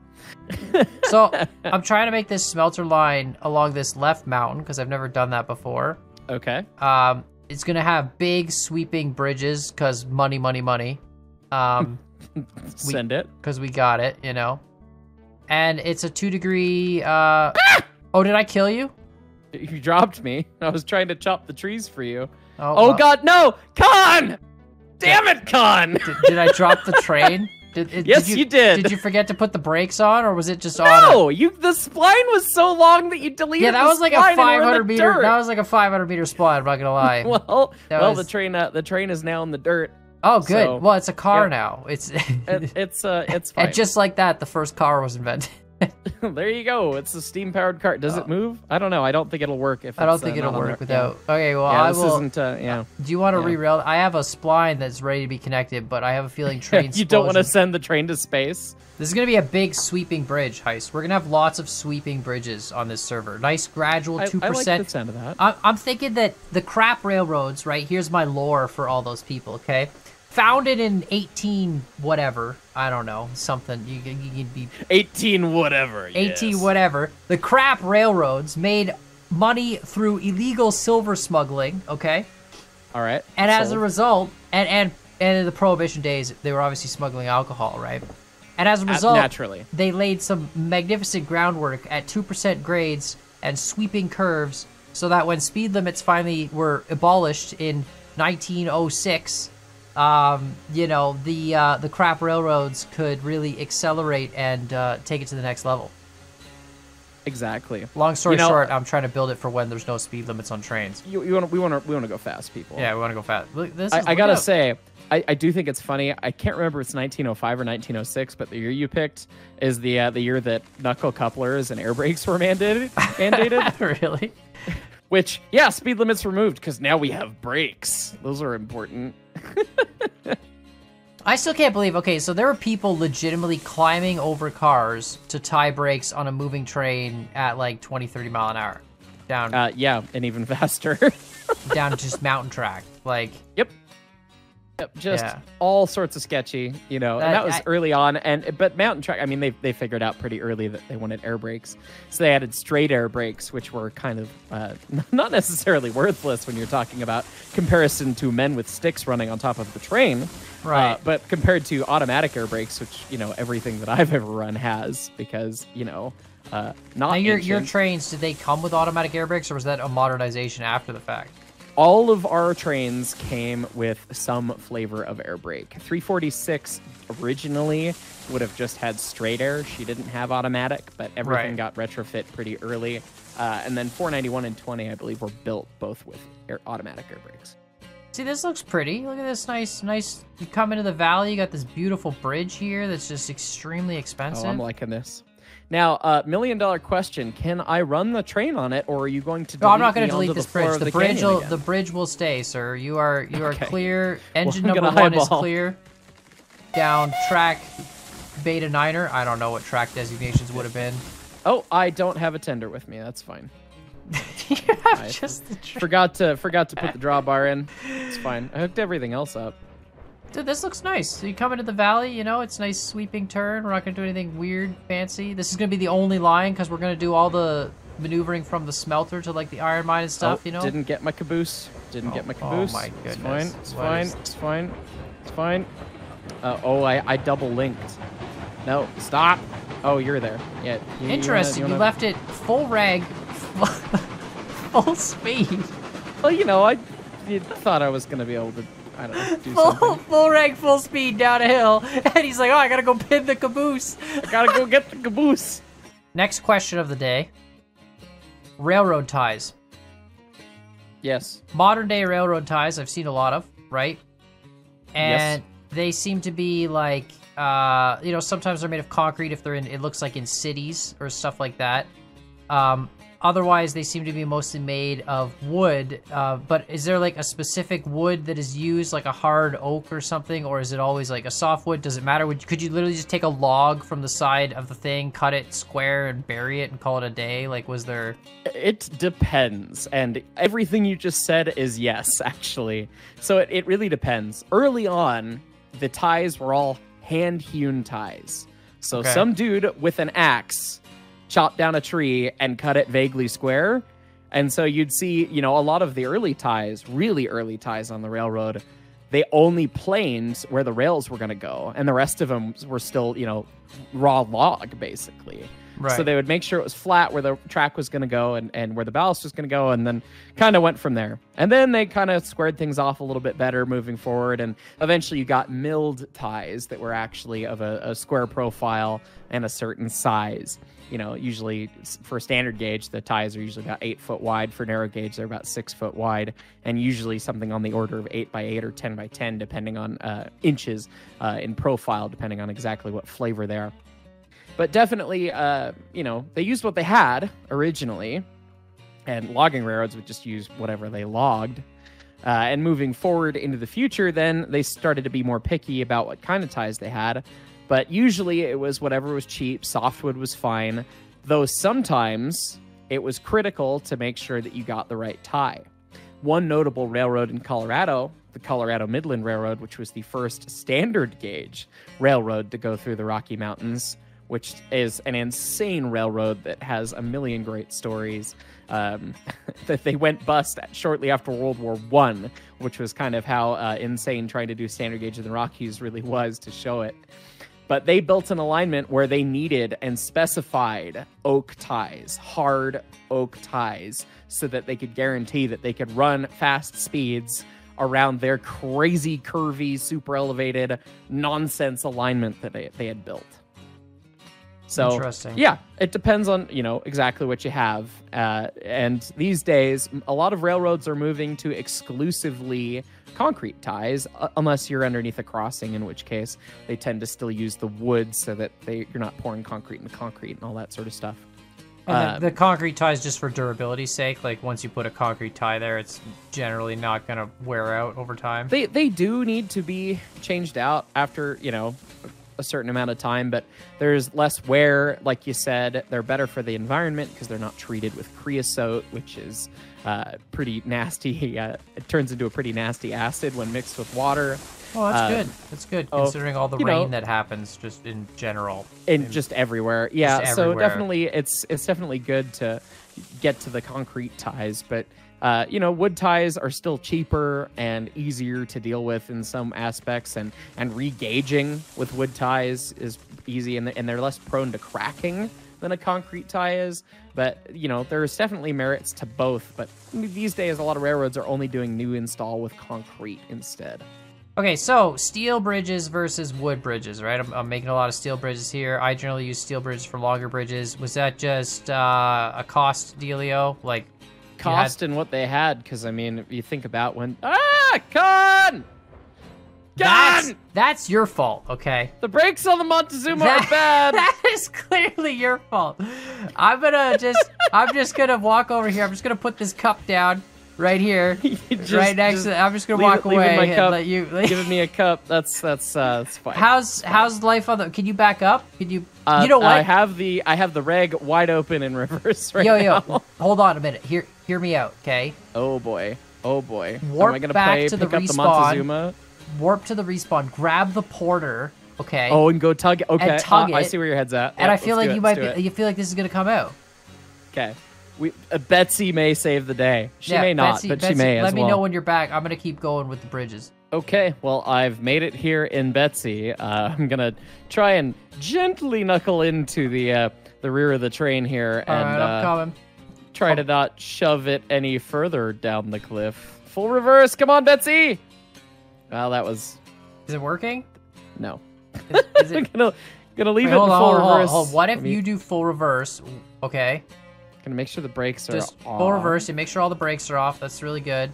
So I'm trying to make this smelter line along this left mountain because I've never done that before. Okay. Um, it's going to have big sweeping bridges because money, money, money. Um, Send we, it. Because we got it, you know. And it's a two degree. Uh... oh, did I kill you? You dropped me. I was trying to chop the trees for you. Oh, oh well. God, no! Khan! Damn it, Khan! Did, did I drop the train? Did, it, yes, did you, you did. Did you forget to put the brakes on, or was it just no, on? No, you. The spline was so long that you deleted. Yeah, that the was like a five hundred meter. That was like a five hundred meter spline. I'm not gonna lie. well, that well, was... the train. Uh, the train is now in the dirt. Oh, good. So, well, it's a car yeah. now. It's it, it's uh, it's fine. And just like that, the first car was invented. There you go. It's a steam-powered cart. Does oh. it move? I don't know. I don't think it'll work. If I don't think uh, it'll work without. Yeah. Okay, well, yeah, I this will. Isn't, uh, yeah. Do you want to yeah. re-rail? I have a spline that's ready to be connected, but I have a feeling train. You don't want to send the train to space. This is gonna be a big sweeping bridge, Heist. We're gonna have lots of sweeping bridges on this server. Nice gradual two percent. I, I like the sound of that. I, I'm thinking that the crap railroads, right? Here's my lore for all those people. Okay. Founded in eighteen whatever, I don't know, something, you you'd be... eighteen whatever, eighteen yes. whatever. The crap railroads made money through illegal silver smuggling, okay? All right. And sold. As a result, and, and, and in the Prohibition days, they were obviously smuggling alcohol, right? And as a result, uh, naturally. They laid some magnificent groundwork at two percent grades and sweeping curves so that when speed limits finally were abolished in nineteen oh six... Um, you know, the uh, the crap railroads could really accelerate and uh, take it to the next level. Exactly. Long story you know, short, I'm trying to build it for when there's no speed limits on trains. You, you want we want to we want to go fast, people. Yeah, we want to go fast. Look, this is, I, I gotta up. say, I, I do think it's funny. I can't remember if it's nineteen oh five or nineteen oh six, but the year you picked is the uh, the year that knuckle couplers and air brakes were mandated. Mandated, really? Which, yeah, speed limits removed because now we have brakes. Those are important. I still can't believe, okay, so there were people legitimately climbing over cars to tie brakes on a moving train at like twenty, thirty mile an hour. Down. Uh, yeah, and even faster. Down just mountain track. Like. Yep. Yep, just yeah. all sorts of sketchy, you know, uh, and that was I, early on. And but mountain track, I mean, they they figured out pretty early that they wanted air brakes, so they added straight air brakes, which were kind of uh, not necessarily worthless when you're talking about comparison to men with sticks running on top of the train, right? Uh, but compared to automatic air brakes, which you know everything that I've ever run has, because you know, uh, not now your your trains. Did they come with automatic air brakes, or was that a modernization after the fact? All of our trains came with some flavor of air brake. three forty-six originally would have just had straight air. She didn't have automatic, but everything right. got retrofit pretty early. Uh, and then four ninety-one and twenty, I believe, were built both with air, automatic air brakes. See, this looks pretty. Look at this nice, nice. You come into the valley, you got this beautiful bridge here that's just extremely expensive. Oh, I'm liking this. Now, uh, million dollar question: can I run the train on it, or are you going to? No, I'm not going to delete this bridge. The, the bridge, will, the bridge will stay, sir. You are, you are okay. clear. Engine well, number one eyeball. is clear. Down track, Beta Niner. I don't know what track designations would have been. Oh, I don't have a tender with me. That's fine. you have I just the train. forgot to forgot to put the drawbar in. It's fine. I hooked everything else up. Dude, this looks nice. So you come into the valley, you know, it's a nice sweeping turn. We're not going to do anything weird, fancy. This is going to be the only line because we're going to do all the maneuvering from the smelter to, like, the iron mine and stuff, oh, you know? Didn't get my caboose. Didn't oh, get my caboose. Oh, my goodness. It's fine. It's what fine. Is... It's fine. It's fine. Uh, oh, I, I double-linked. No, stop. Oh, you're there. Yeah. You, Interesting. You, wanna, you, wanna... you left it full rag, full speed. Well, you know, I you thought I was going to be able to... I don't know, do full, full rank, full speed down a hill, and he's like, "Oh, I gotta go pin the caboose. I gotta go get the caboose." Next question of the day: railroad ties. Yes. Modern day railroad ties, I've seen a lot of, right? And yes. they seem to be like, uh, you know, sometimes they're made of concrete if they're in. It looks like in cities or stuff like that. Um, Otherwise, they seem to be mostly made of wood, uh, but is there like a specific wood that is used, like a hard oak or something, or is it always like a soft wood? Does it matter? Would, could you literally just take a log from the side of the thing, cut it square and bury it and call it a day? Like, was there... It depends, and everything you just said is yes, actually. So it, it really depends. Early on, the ties were all hand-hewn ties. So okay. some dude with an axe... chop down a tree and cut it vaguely square. And so you'd see, you know, a lot of the early ties, really early ties on the railroad, they only planed where the rails were going to go. And the rest of them were still, you know, raw log, basically. Right. So they would make sure it was flat where the track was going to go and, and where the ballast was going to go, and then kind of went from there. And then they kind of squared things off a little bit better moving forward. And eventually you got milled ties that were actually of a, a square profile and a certain size. You know, usually for standard gauge, the ties are usually about eight foot wide. For narrow gauge, they're about six foot wide, and usually something on the order of eight by eight or ten by ten, depending on uh, inches uh, in profile, depending on exactly what flavor they are. But definitely, uh, you know, they used what they had originally, and logging railroads would just use whatever they logged. Uh, and moving forward into the future, then they started to be more picky about what kind of ties they had. But usually it was whatever was cheap. Softwood was fine, though sometimes it was critical to make sure that you got the right tie. One notable railroad in Colorado, the Colorado Midland Railroad, which was the first standard gauge railroad to go through the Rocky Mountains, which is an insane railroad that has a million great stories. Um, that they went bust shortly after World War One, which was kind of how uh, insane trying to do standard gauge in the Rockies really was to show it. But they built an alignment where they needed and specified oak ties, hard oak ties, so that they could guarantee that they could run fast speeds around their crazy, curvy, super elevated nonsense alignment that they, they had built. So, Interesting. yeah, it depends on, you know, exactly what you have. Uh, and these days, a lot of railroads are moving to exclusively concrete ties, uh, unless you're underneath a crossing, in which case they tend to still use the wood so that they, you're not pouring concrete into concrete and all that sort of stuff. And um, the, the concrete ties just for durability's sake. Like, once you put a concrete tie there, it's generally not going to wear out over time. They, they do need to be changed out after, you know... a certain amount of time, but there's less wear. Like you said, they're better for the environment because they're not treated with creosote, which is uh, pretty nasty. Uh, it turns into a pretty nasty acid when mixed with water. Oh, that's um, good. That's good, oh, considering all the rain know, that happens just in general. And, and just everywhere. Yeah, just everywhere. So definitely, it's it's definitely good to get to the concrete ties, but Uh, you know, wood ties are still cheaper and easier to deal with in some aspects, and, and re-gauging with wood ties is easy, and, and they're less prone to cracking than a concrete tie is. But, you know, there's definitely merits to both, but these days a lot of railroads are only doing new install with concrete instead. Okay, so steel bridges versus wood bridges, right? I'm, I'm making a lot of steel bridges here. I generally use steel bridges for longer bridges. Was that just uh, a cost dealio? Like... cost and what they had, because I mean, if you think about when ah Khan, Khan! That's, that's your fault, okay? The brakes on the Montezuma that, are bad. That is clearly your fault. I'm gonna just, I'm just gonna walk over here. I'm just gonna put this cup down right here, just, right next. To, I'm just gonna leave, walk away my and cup, let you like, giving me a cup. That's that's uh, that's fine. How's that's fine. How's life on the? Can you back up? Can you? Uh, you know what? I have the I have the reg wide open in reverse right yo, now. Yo yo, hold on a minute here. Hear me out, okay? Oh boy, oh boy. Warp Am I gonna back play, to the respawn. The Montezuma? Warp to the respawn. Grab the porter, okay? Oh, and go tug. Okay, and tug uh, it. I see where your head's at. And yep, I feel like it, you might be. It. You feel like this is gonna come out. Okay, we uh, Betsy may save the day. She yeah, may not, Betsy, but Betsy, she may as well. Let me know when you're back. I'm gonna keep going with the bridges. Okay, well, I've made it here in Betsy. Uh, I'm gonna try and gently knuckle into the uh, the rear of the train here. All and, right, I'm uh, coming. Try to not shove it any further down the cliff. Full reverse. Come on, Betsy. Well, that was... Is it working? No. Is, is it... I'm gonna, gonna leave Wait, it in full on, reverse. Hold on, hold on. What if me... you do full reverse? Okay. Gonna make sure the brakes are Just off. Full reverse and make sure all the brakes are off. That's really good.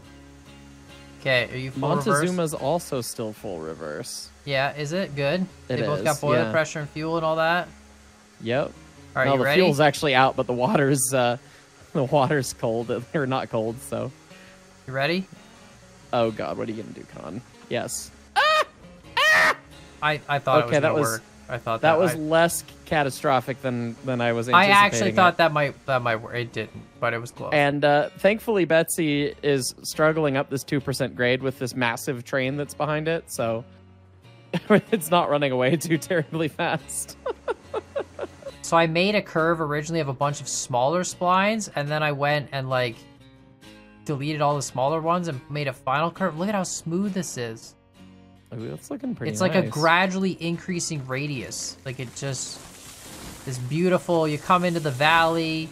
Okay, are you full Montezuma's reverse? Montezuma's also still full reverse. Yeah, is it? Good. It they both is, got boiler yeah. pressure and fuel and all that? Yep. All right, no, you the ready? Fuel's actually out, but the water's... Uh, The water's cold, or not cold, so. You ready? Oh god, what are you gonna do, Khan? Yes. Ah! Ah! I, I thought okay, it was gonna was, work. I thought that, that was I, less catastrophic than than I was anticipating. I actually thought it. that might that might work. It didn't, but it was close. And uh, thankfully, Betsy is struggling up this two percent grade with this massive train that's behind it, so it's not running away too terribly fast. So I made a curve originally of a bunch of smaller splines, and then I went and like deleted all the smaller ones and made a final curve. Look at how smooth this is. Ooh, that's looking pretty nice. It's like a gradually increasing radius. Like it just is beautiful. You come into the valley.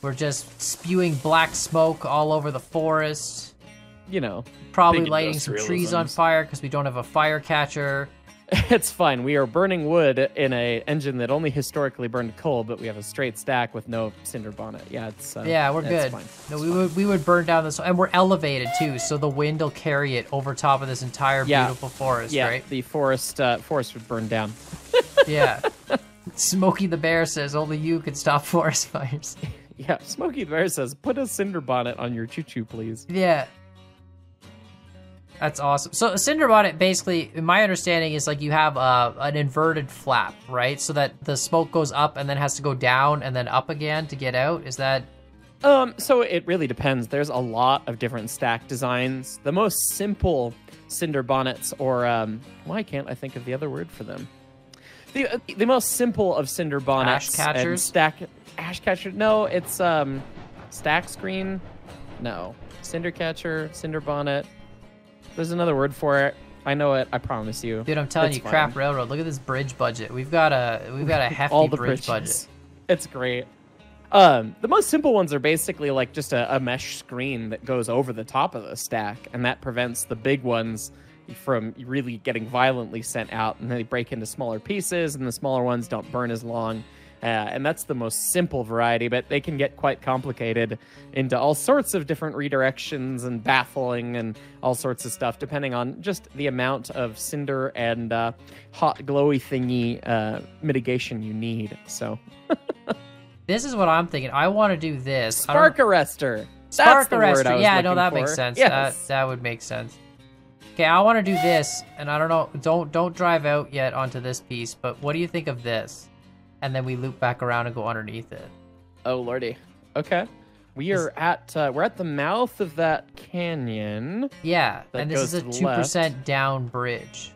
We're just spewing black smoke all over the forest. You know, probably lighting some trees on fire because we don't have a fire catcher. It's fine. We are burning wood in a engine that only historically burned coal, but we have a straight stack with no cinder bonnet. Yeah, it's uh, yeah, we're good. Fine. No, we fine. would we would burn down this, and we're elevated too, so the wind will carry it over top of this entire yeah. beautiful forest. Yeah, right? The forest uh, forest would burn down. Yeah, Smokey the Bear says only you can stop forest fires. Yeah, Smokey the Bear says put a cinder bonnet on your choo choo, please. Yeah. That's awesome. So a cinder bonnet, basically, my understanding is like you have uh, an inverted flap, right? So that the smoke goes up and then has to go down and then up again to get out. Is that? Um, so it really depends. There's a lot of different stack designs. The most simple cinder bonnets, or um, why can't I think of the other word for them? The uh, the most simple of cinder bonnets. Ash catchers. And stack ash catcher. No, it's um, stack screen. No, cinder catcher, cinder bonnet. There's another word for it. I know it. I promise you. Dude, I'm telling it's you, fine. Crap railroad. Look at this bridge budget. We've got a we've got a hefty All the bridge bridges. budget. It's great. Um, the most simple ones are basically like just a, a mesh screen that goes over the top of the stack, and that prevents the big ones from really getting violently sent out, and they break into smaller pieces, and the smaller ones don't burn as long. Uh, and that's the most simple variety, but they can get quite complicated into all sorts of different redirections and baffling and all sorts of stuff, depending on just the amount of cinder and uh, hot glowy thingy uh, mitigation you need. So this is what I'm thinking. I want to do this. Spark arrestor. Spark arrestor. Yeah, no, that for. makes sense. Yes. That, that would make sense. Okay, I want to do this, and I don't know, don't don't drive out yet onto this piece, but what do you think of this? And then we loop back around and go underneath it. Oh lordy. Okay. We are at, uh, we're at the mouth of that canyon. Yeah, that and this is a two percent down bridge.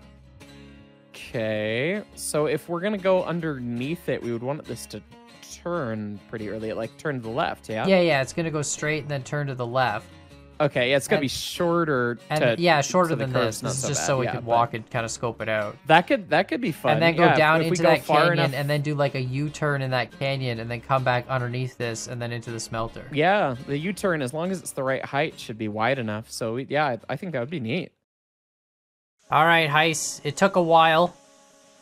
Okay, so if we're gonna go underneath it, we would want this to turn pretty early, like turn to the left, yeah? Yeah, yeah, it's gonna go straight and then turn to the left. Okay, yeah, it's gonna and, be shorter. And to, yeah, shorter so than this. This is so just bad. so we yeah, could walk and kind of scope it out. That could that could be fun. And then go yeah, down if, into if that canyon enough... and then do like a U-turn in that canyon and then come back underneath this and then into the smelter. Yeah, the U-turn, as long as it's the right height, should be wide enough. So we, yeah, I, I think that would be neat. All right, Heist. It took a while.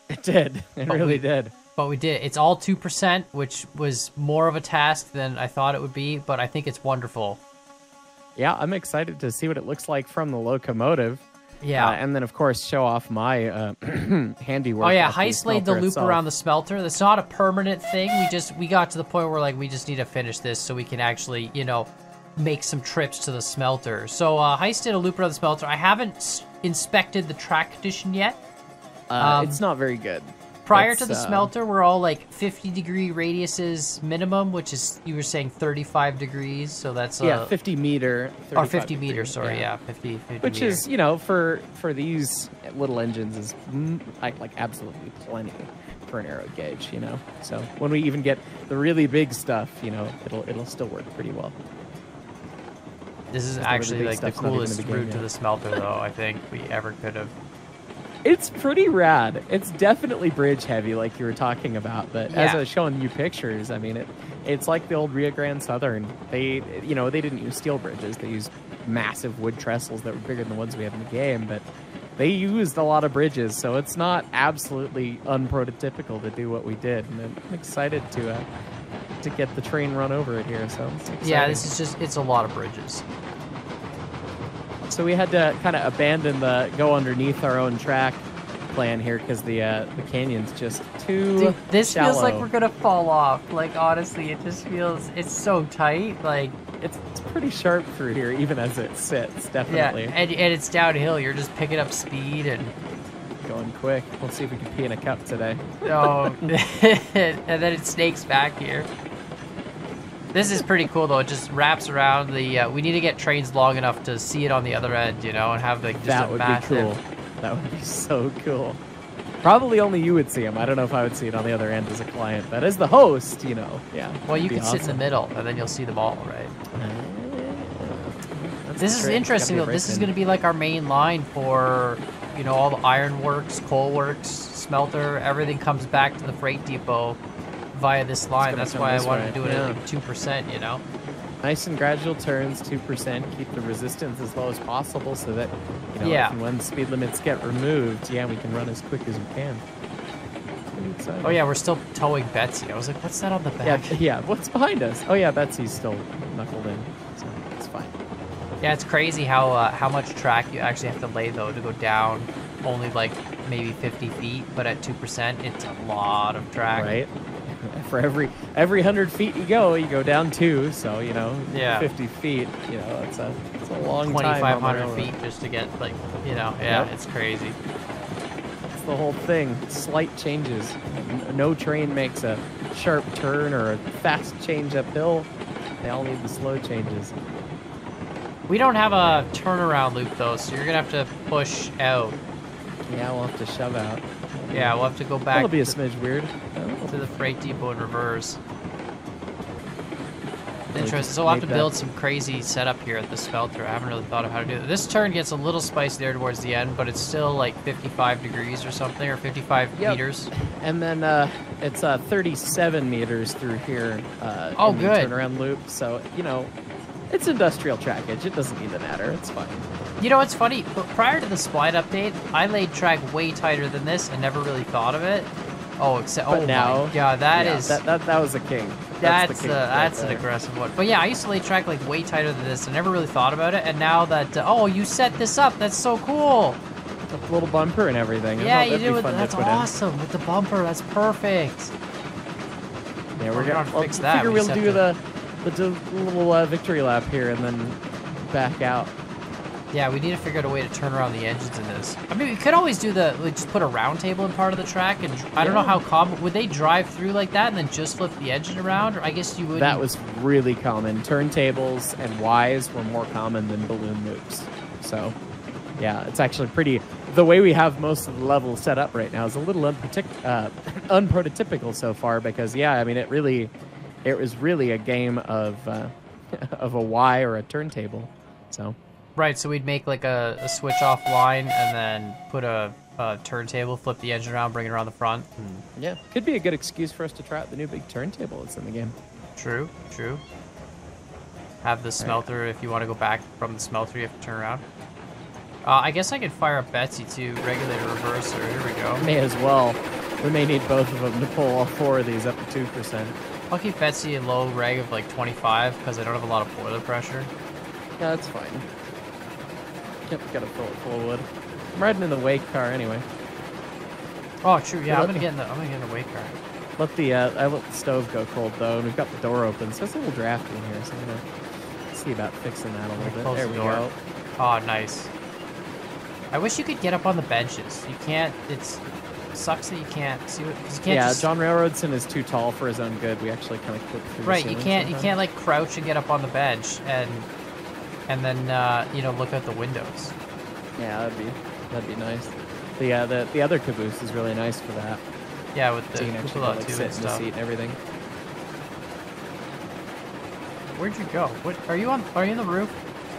It did. It but really we, did. But we did. It's all two percent, which was more of a task than I thought it would be, but I think it's wonderful. Yeah, I'm excited to see what it looks like from the locomotive. Yeah. Uh, and then, of course, show off my uh, handiwork. Oh, yeah, Heist laid the loop itself. around the smelter. That's not a permanent thing. We just we got to the point where, like, we just need to finish this so we can actually, you know, make some trips to the smelter. So uh, Heist did a loop around the smelter. I haven't inspected the track condition yet. Uh, um, it's not very good. Prior it's, to the uh... smelter, we're all, like, fifty degree radiuses minimum, which is, you were saying thirty-five degrees, so that's... Uh, yeah, fifty meter. Or fifty meter, sorry, yeah, yeah fifty, fifty Which meter. is, you know, for for these little engines is, like, like, absolutely plenty for an aero gauge, you know? So when we even get the really big stuff, you know, it'll it'll still work pretty well. This is actually, the really like, the coolest the route yet. to the smelter, though, I think we ever could have... It's pretty rad. It's definitely bridge heavy, like you were talking about. But yeah. as I was showing you pictures, I mean, it it's like the old Rio Grande Southern. They, you know, they didn't use steel bridges. They used massive wood trestles that were bigger than the ones we have in the game. But they used a lot of bridges, so it's not absolutely unprototypical to do what we did. And I'm excited to uh, to get the train run over it here. So it's exciting. Yeah, this is just it's a lot of bridges. So we had to kind of abandon the go underneath our own track plan here because the uh, the canyon's just too Dude, this shallow. Feels like we're gonna fall off. Like honestly, it just feels it's so tight. Like it's, it's pretty sharp through here, even as it sits. Definitely. Yeah, and and it's downhill. You're just picking up speed and going quick. We'll see if we can pee in a cup today. Oh, and then it snakes back here. This is pretty cool, though. It just wraps around the... Uh, we need to get trains long enough to see it on the other end, you know, and have, like, just that a massive... That would be cool. That would be so cool. Probably only you would see them. I don't know if I would see it on the other end as a client, but as the host, you know, yeah. Well, you can awesome. sit in the middle, and then you'll see them all, right? Uh, this is interesting, though. This is going to be, like, our main line for, you know, all the ironworks, coalworks, smelter. Everything comes back to the freight depot via this line. That's why I wanted to do it at like two percent, you know? Nice and gradual turns, two percent, keep the resistance as low as possible so that, you know, yeah. if and when speed limits get removed, yeah, we can run as quick as we can. Oh yeah, we're still towing Betsy. I was like, what's that on the back? Yeah, yeah. what's behind us? Oh yeah, Betsy's still knuckled in, so it's fine. Yeah, it's crazy how, uh, how much track you actually have to lay, though, to go down only, like, maybe fifty feet, but at two percent, it's a lot of track. Right? For every every hundred feet you go, you go down two. So you know, yeah. fifty feet. You know, it's a it's a long twenty five hundred feet just to get like you know, yeah, yep. it's crazy. It's the whole thing. Slight changes. No train makes a sharp turn or a fast change uphill. They all need the slow changes. We don't have a turnaround loop though, so you're gonna have to push out. Yeah, we'll have to shove out. Yeah, we'll have to go back. That'll be a smidge weird. To the freight depot in reverse. Interesting. So we'll have to build some crazy setup here at the smelter. I haven't really thought of how to do it. This turn gets a little spicy there towards the end, but it's still like fifty-five degrees or something, or fifty-five meters. And then uh, it's uh, thirty-seven meters through here. Uh, oh, good. Turnaround loop. So you know, it's industrial trackage. It doesn't even matter. It's fine. You know, it's funny. But prior to the spline update, I laid track way tighter than this and never really thought of it. Oh, except oh now, my God, that yeah, is that, that that was a king. That's that's, the king a, that's an aggressive one. But yeah, I used to lay track like way tighter than this. I never really thought about it, and now that uh, oh, you set this up. That's so cool. The little bumper and everything. Yeah, you do it. That's awesome in. with the bumper. That's perfect. Yeah, we're, we're gonna, gonna fix well, that. Figure we we'll do the, the the little uh, victory lap here, and then back out. Yeah, we need to figure out a way to turn around the engines in this. I mean, we could always do the, like, just put a round table in part of the track, and I don't yeah. know how common, would they drive through like that and then just flip the engine around? Or I guess you would. That was really common. Turntables and Ys were more common than balloon loops. So, yeah, it's actually pretty, the way we have most of the level set up right now is a little unprotic- uh, unprototypical so far, because, yeah, I mean, it really, it was really a game of, uh, of a Y or a turntable, so. Right, so we'd make like a, a switch off line and then put a, a turntable, flip the engine around, bring it around the front. And... yeah, could be a good excuse for us to try out the new big turntable that's in the game. True, true. Have the smelter, right. If you want to go back from the smelter, you have to turn around. Uh, I guess I could fire up Betsy to regulate a reverser. Here we go. May as well. We may need both of them to pull all four of these up to two percent. I'll keep Betsy in low reg of like twenty-five because I don't have a lot of boiler pressure. Yeah, that's fine. Yep, gotta fill it full of wood. I'm riding in the wake car anyway. Oh, true. Yeah, I'm gonna get in the I'm gonna get in the wake car. Let the uh, I let the stove go cold though, and we've got the door open, so it's a little drafty in here. So I'm gonna see about fixing that a little bit. There we go. Oh, nice. I wish you could get up on the benches. You can't. It's it sucks that you can't see what. You can't yeah, just... John Railroadson is too tall for his own good. We actually kind of clipped through. Right, the you can't. Sometimes. You can't like crouch and get up on the bench and. And then uh, you know, look out the windows. Yeah, that'd be that'd be nice. The uh, the the other caboose is really nice for that. Yeah, with the so you can actually go, like, sit and in the seat and everything. Where'd you go? What are you on? Are you in the roof?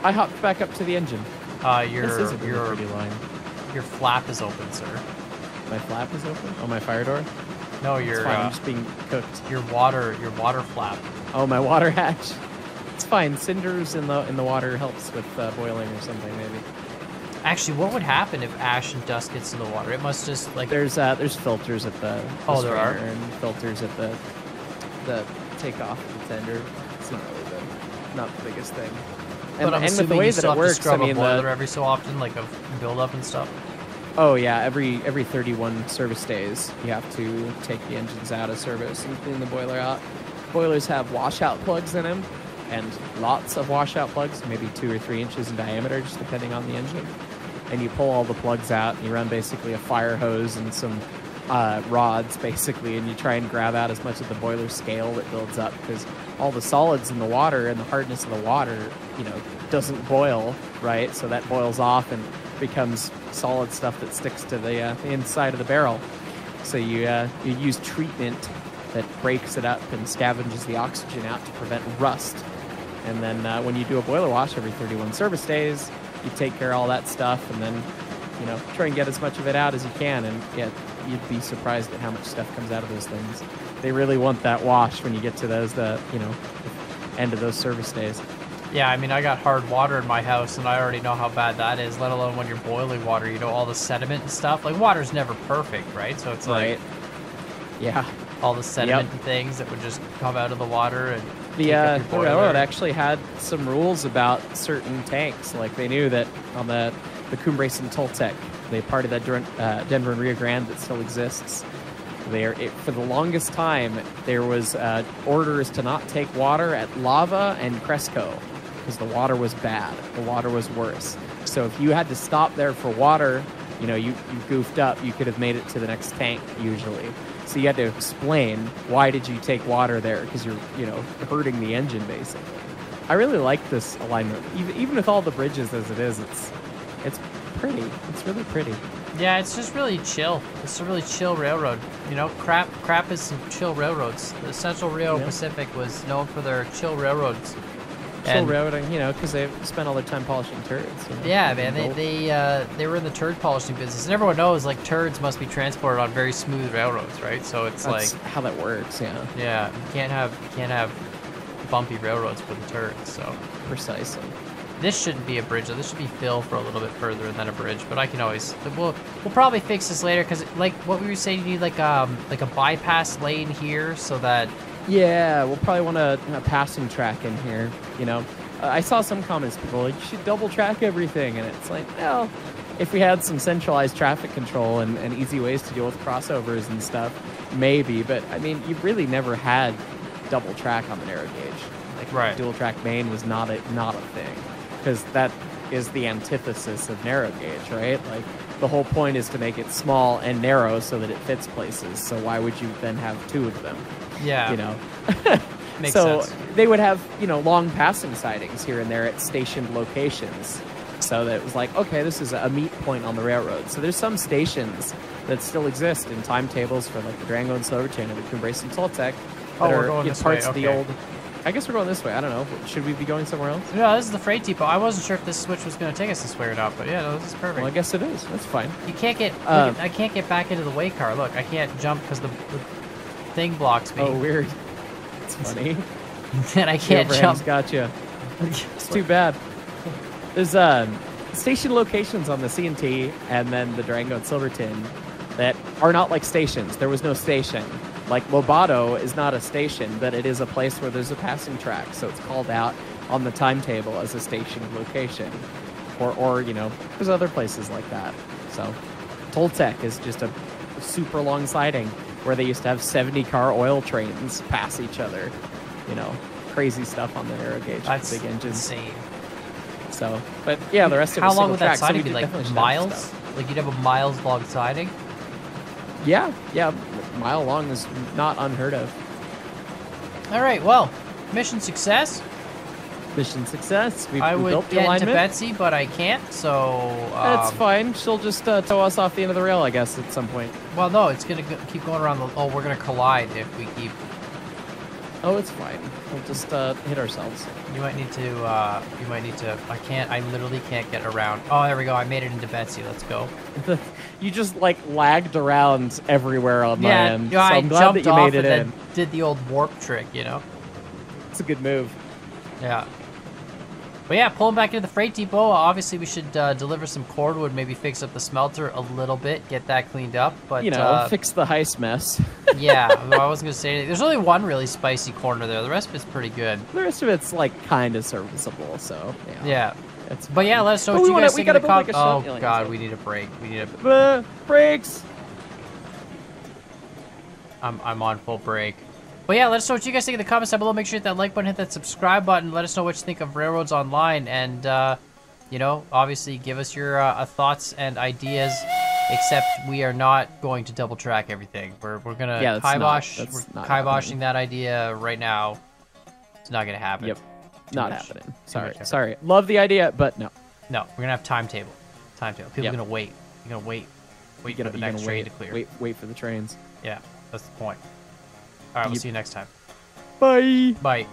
I hopped back up to the engine. Uh, your this is a really your pretty line. Your flap is open, sir. My flap is open. Oh, my fire door. No, your. It's fine. Uh, I'm just being cooked. Your water, your water flap. Oh, my water hatch. It's fine. Cinders in the in the water helps with uh, boiling or something, maybe. Actually, what would happen if ash and dust gets in the water? It must just like there's uh, there's filters at the oh the there are and filters at the the takeoff of the tender. It's not really the not the biggest thing. And, but I'm and with the way you that it works, I mean, the, every so often, like a build up and stuff. Oh yeah, every every thirty-one service days, you have to take the engines out of service and clean the boiler out. Boilers have washout plugs in them. And lots of washout plugs, maybe two or three inches in diameter, just depending on the engine. And you pull all the plugs out, and you run basically a fire hose and some uh, rods, basically, and you try and grab out as much of the boiler scale that builds up, because all the solids in the water and the hardness of the water, you know, doesn't boil, right? So that boils off and becomes solid stuff that sticks to the, uh, the inside of the barrel. So you uh, you use treatment that breaks it up and scavenges the oxygen out to prevent rust. And then uh, when you do a boiler wash every thirty-one service days, you take care of all that stuff and then, you know, try and get as much of it out as you can. And yeah, you'd be surprised at how much stuff comes out of those things. They really want that wash when you get to those, the, you know, end of those service days. Yeah, I mean, I got hard water in my house and I already know how bad that is, let alone when you're boiling water, you know, all the sediment and stuff. Like, water's never perfect, right? So it's like... right. Yeah. All the sediment yep. and things that would just come out of the water and... The, uh, the railroad actually had some rules about certain tanks. Like, they knew that on the, the Cumbres and Toltec, the part of the uh, Denver and Rio Grande that still exists, there it, for the longest time, there was uh, orders to not take water at Lava and Cresco because the water was bad. The water was worse. So if you had to stop there for water, you know, you, you goofed up, you could have made it to the next tank usually. So you had to explain why did you take water there because you're, you know, hurting the engine basically. I really like this alignment. Even, even with all the bridges as it is, it's it's pretty. It's really pretty. Yeah, it's just really chill. It's a really chill railroad. You know, crap crap is some chill railroads. The Central Rio yeah. Pacific was known for their chill railroads. Chill and railroading, you know, because they spent all their time polishing turds. You know? Yeah, man, they they uh, they were in the turd polishing business, and everyone knows like turds must be transported on very smooth railroads, right? So it's That's like how that works, yeah. Yeah, you can't have you can't have bumpy railroads for the turds, so precisely. This shouldn't be a bridge, though. This should be fill for a little bit further and then a bridge. But I can always we'll we'll probably fix this later because like what we were saying, you need like um like a bypass lane here so that. Yeah, we'll probably want a, a passing track in here, you know. Uh, I saw some comments, people like, you should double track everything, and it's like, no. If we had some centralized traffic control and, and easy ways to deal with crossovers and stuff, maybe, but, I mean, you've really never had double track on the narrow gauge. Like, right. Dual track main was not a, not a thing, because that is the antithesis of narrow gauge, right? Like, the whole point is to make it small and narrow so that it fits places. So why would you then have two of them? Yeah. You know? Makes so sense. They would have, you know, long passing sidings here and there at stationed locations. So that it was like, okay, this is a meet point on the railroad. So there's some stations that still exist in timetables for, like, the Durango and Silverton and the Cumbres and Toltec. Oh, we're going this way. Okay. Of the old... I guess we're going this way. I don't know. Should we be going somewhere else? No, this is the freight depot. I wasn't sure if this switch was going to take us this way or not, but yeah, no, this is perfect. Well, I guess it is. That's fine. You can't get... Uh, look, I can't get back into the way car. Look, I can't jump because the, the thing blocks me. Oh, weird. It's funny. And I can't jump. Gotcha. It's too bad. There's uh, station locations on the C and T and then the Durango and Silverton that are not like stations. There was no station. Like, Lobato is not a station, but it is a place where there's a passing track, so it's called out on the timetable as a station location. Or, or you know, there's other places like that. So, Toltec is just a super long siding where they used to have seventy car oil trains pass each other. You know, crazy stuff on the narrow gauge. That's big engines. Insane. So, but yeah, the rest How of it. How long would that siding so be? Like, miles? Like, you'd have a miles long siding? Yeah, yeah. Mile long is not unheard of. All right, well, mission success. Mission success. We've, I we would built the get alignment. to Betsy, but I can't, so... Um, That's fine. She'll just uh, tow us off the end of the rail, I guess, at some point. Well, no, it's going to keep going around the... Oh, we're going to collide if we keep... Oh, it's fine. We'll just uh, hit ourselves. You might need to... Uh, you might need to... I can't... I literally can't get around. Oh, there we go. I made it into Betsy. Let's go. You just, like, lagged around everywhere on my yeah, end. So I'm I glad that you made it in. Did the old warp trick, you know? It's a good move. Yeah. But yeah, pulling back into the freight depot. Obviously, we should uh, deliver some cordwood, maybe fix up the smelter a little bit, get that cleaned up. But you know, uh, fix the heist mess. Yeah, I wasn't going to say anything. There's only one really spicy corner there. The rest of it's pretty good. The rest of it's, like, kind of serviceable, so... Yeah. yeah. It's but yeah, let us know what we you wanna, guys we think of the like Oh, God, like we need a break. We need a... Uh, breaks! I'm, I'm on full break. But yeah, let us know what you guys think in the comments down below. Make sure you hit that like button, hit that subscribe button. Let us know what you think of Railroads Online. And, uh, you know, obviously give us your uh, thoughts and ideas. Except we are not going to double track everything. We're, we're going yeah, to kibosh. Not, we're kiboshing that idea right now. It's not going to happen. Yep. Too not much. happening. Sorry. Sorry. Love the idea, but no. No. We're going to have timetable. Timetable. People yep. are going to wait. You're going to wait. Wait gonna, for the next train wait, to clear. Wait, wait for the trains. Yeah. That's the point. All right, we'll see you next time. Bye. Bye.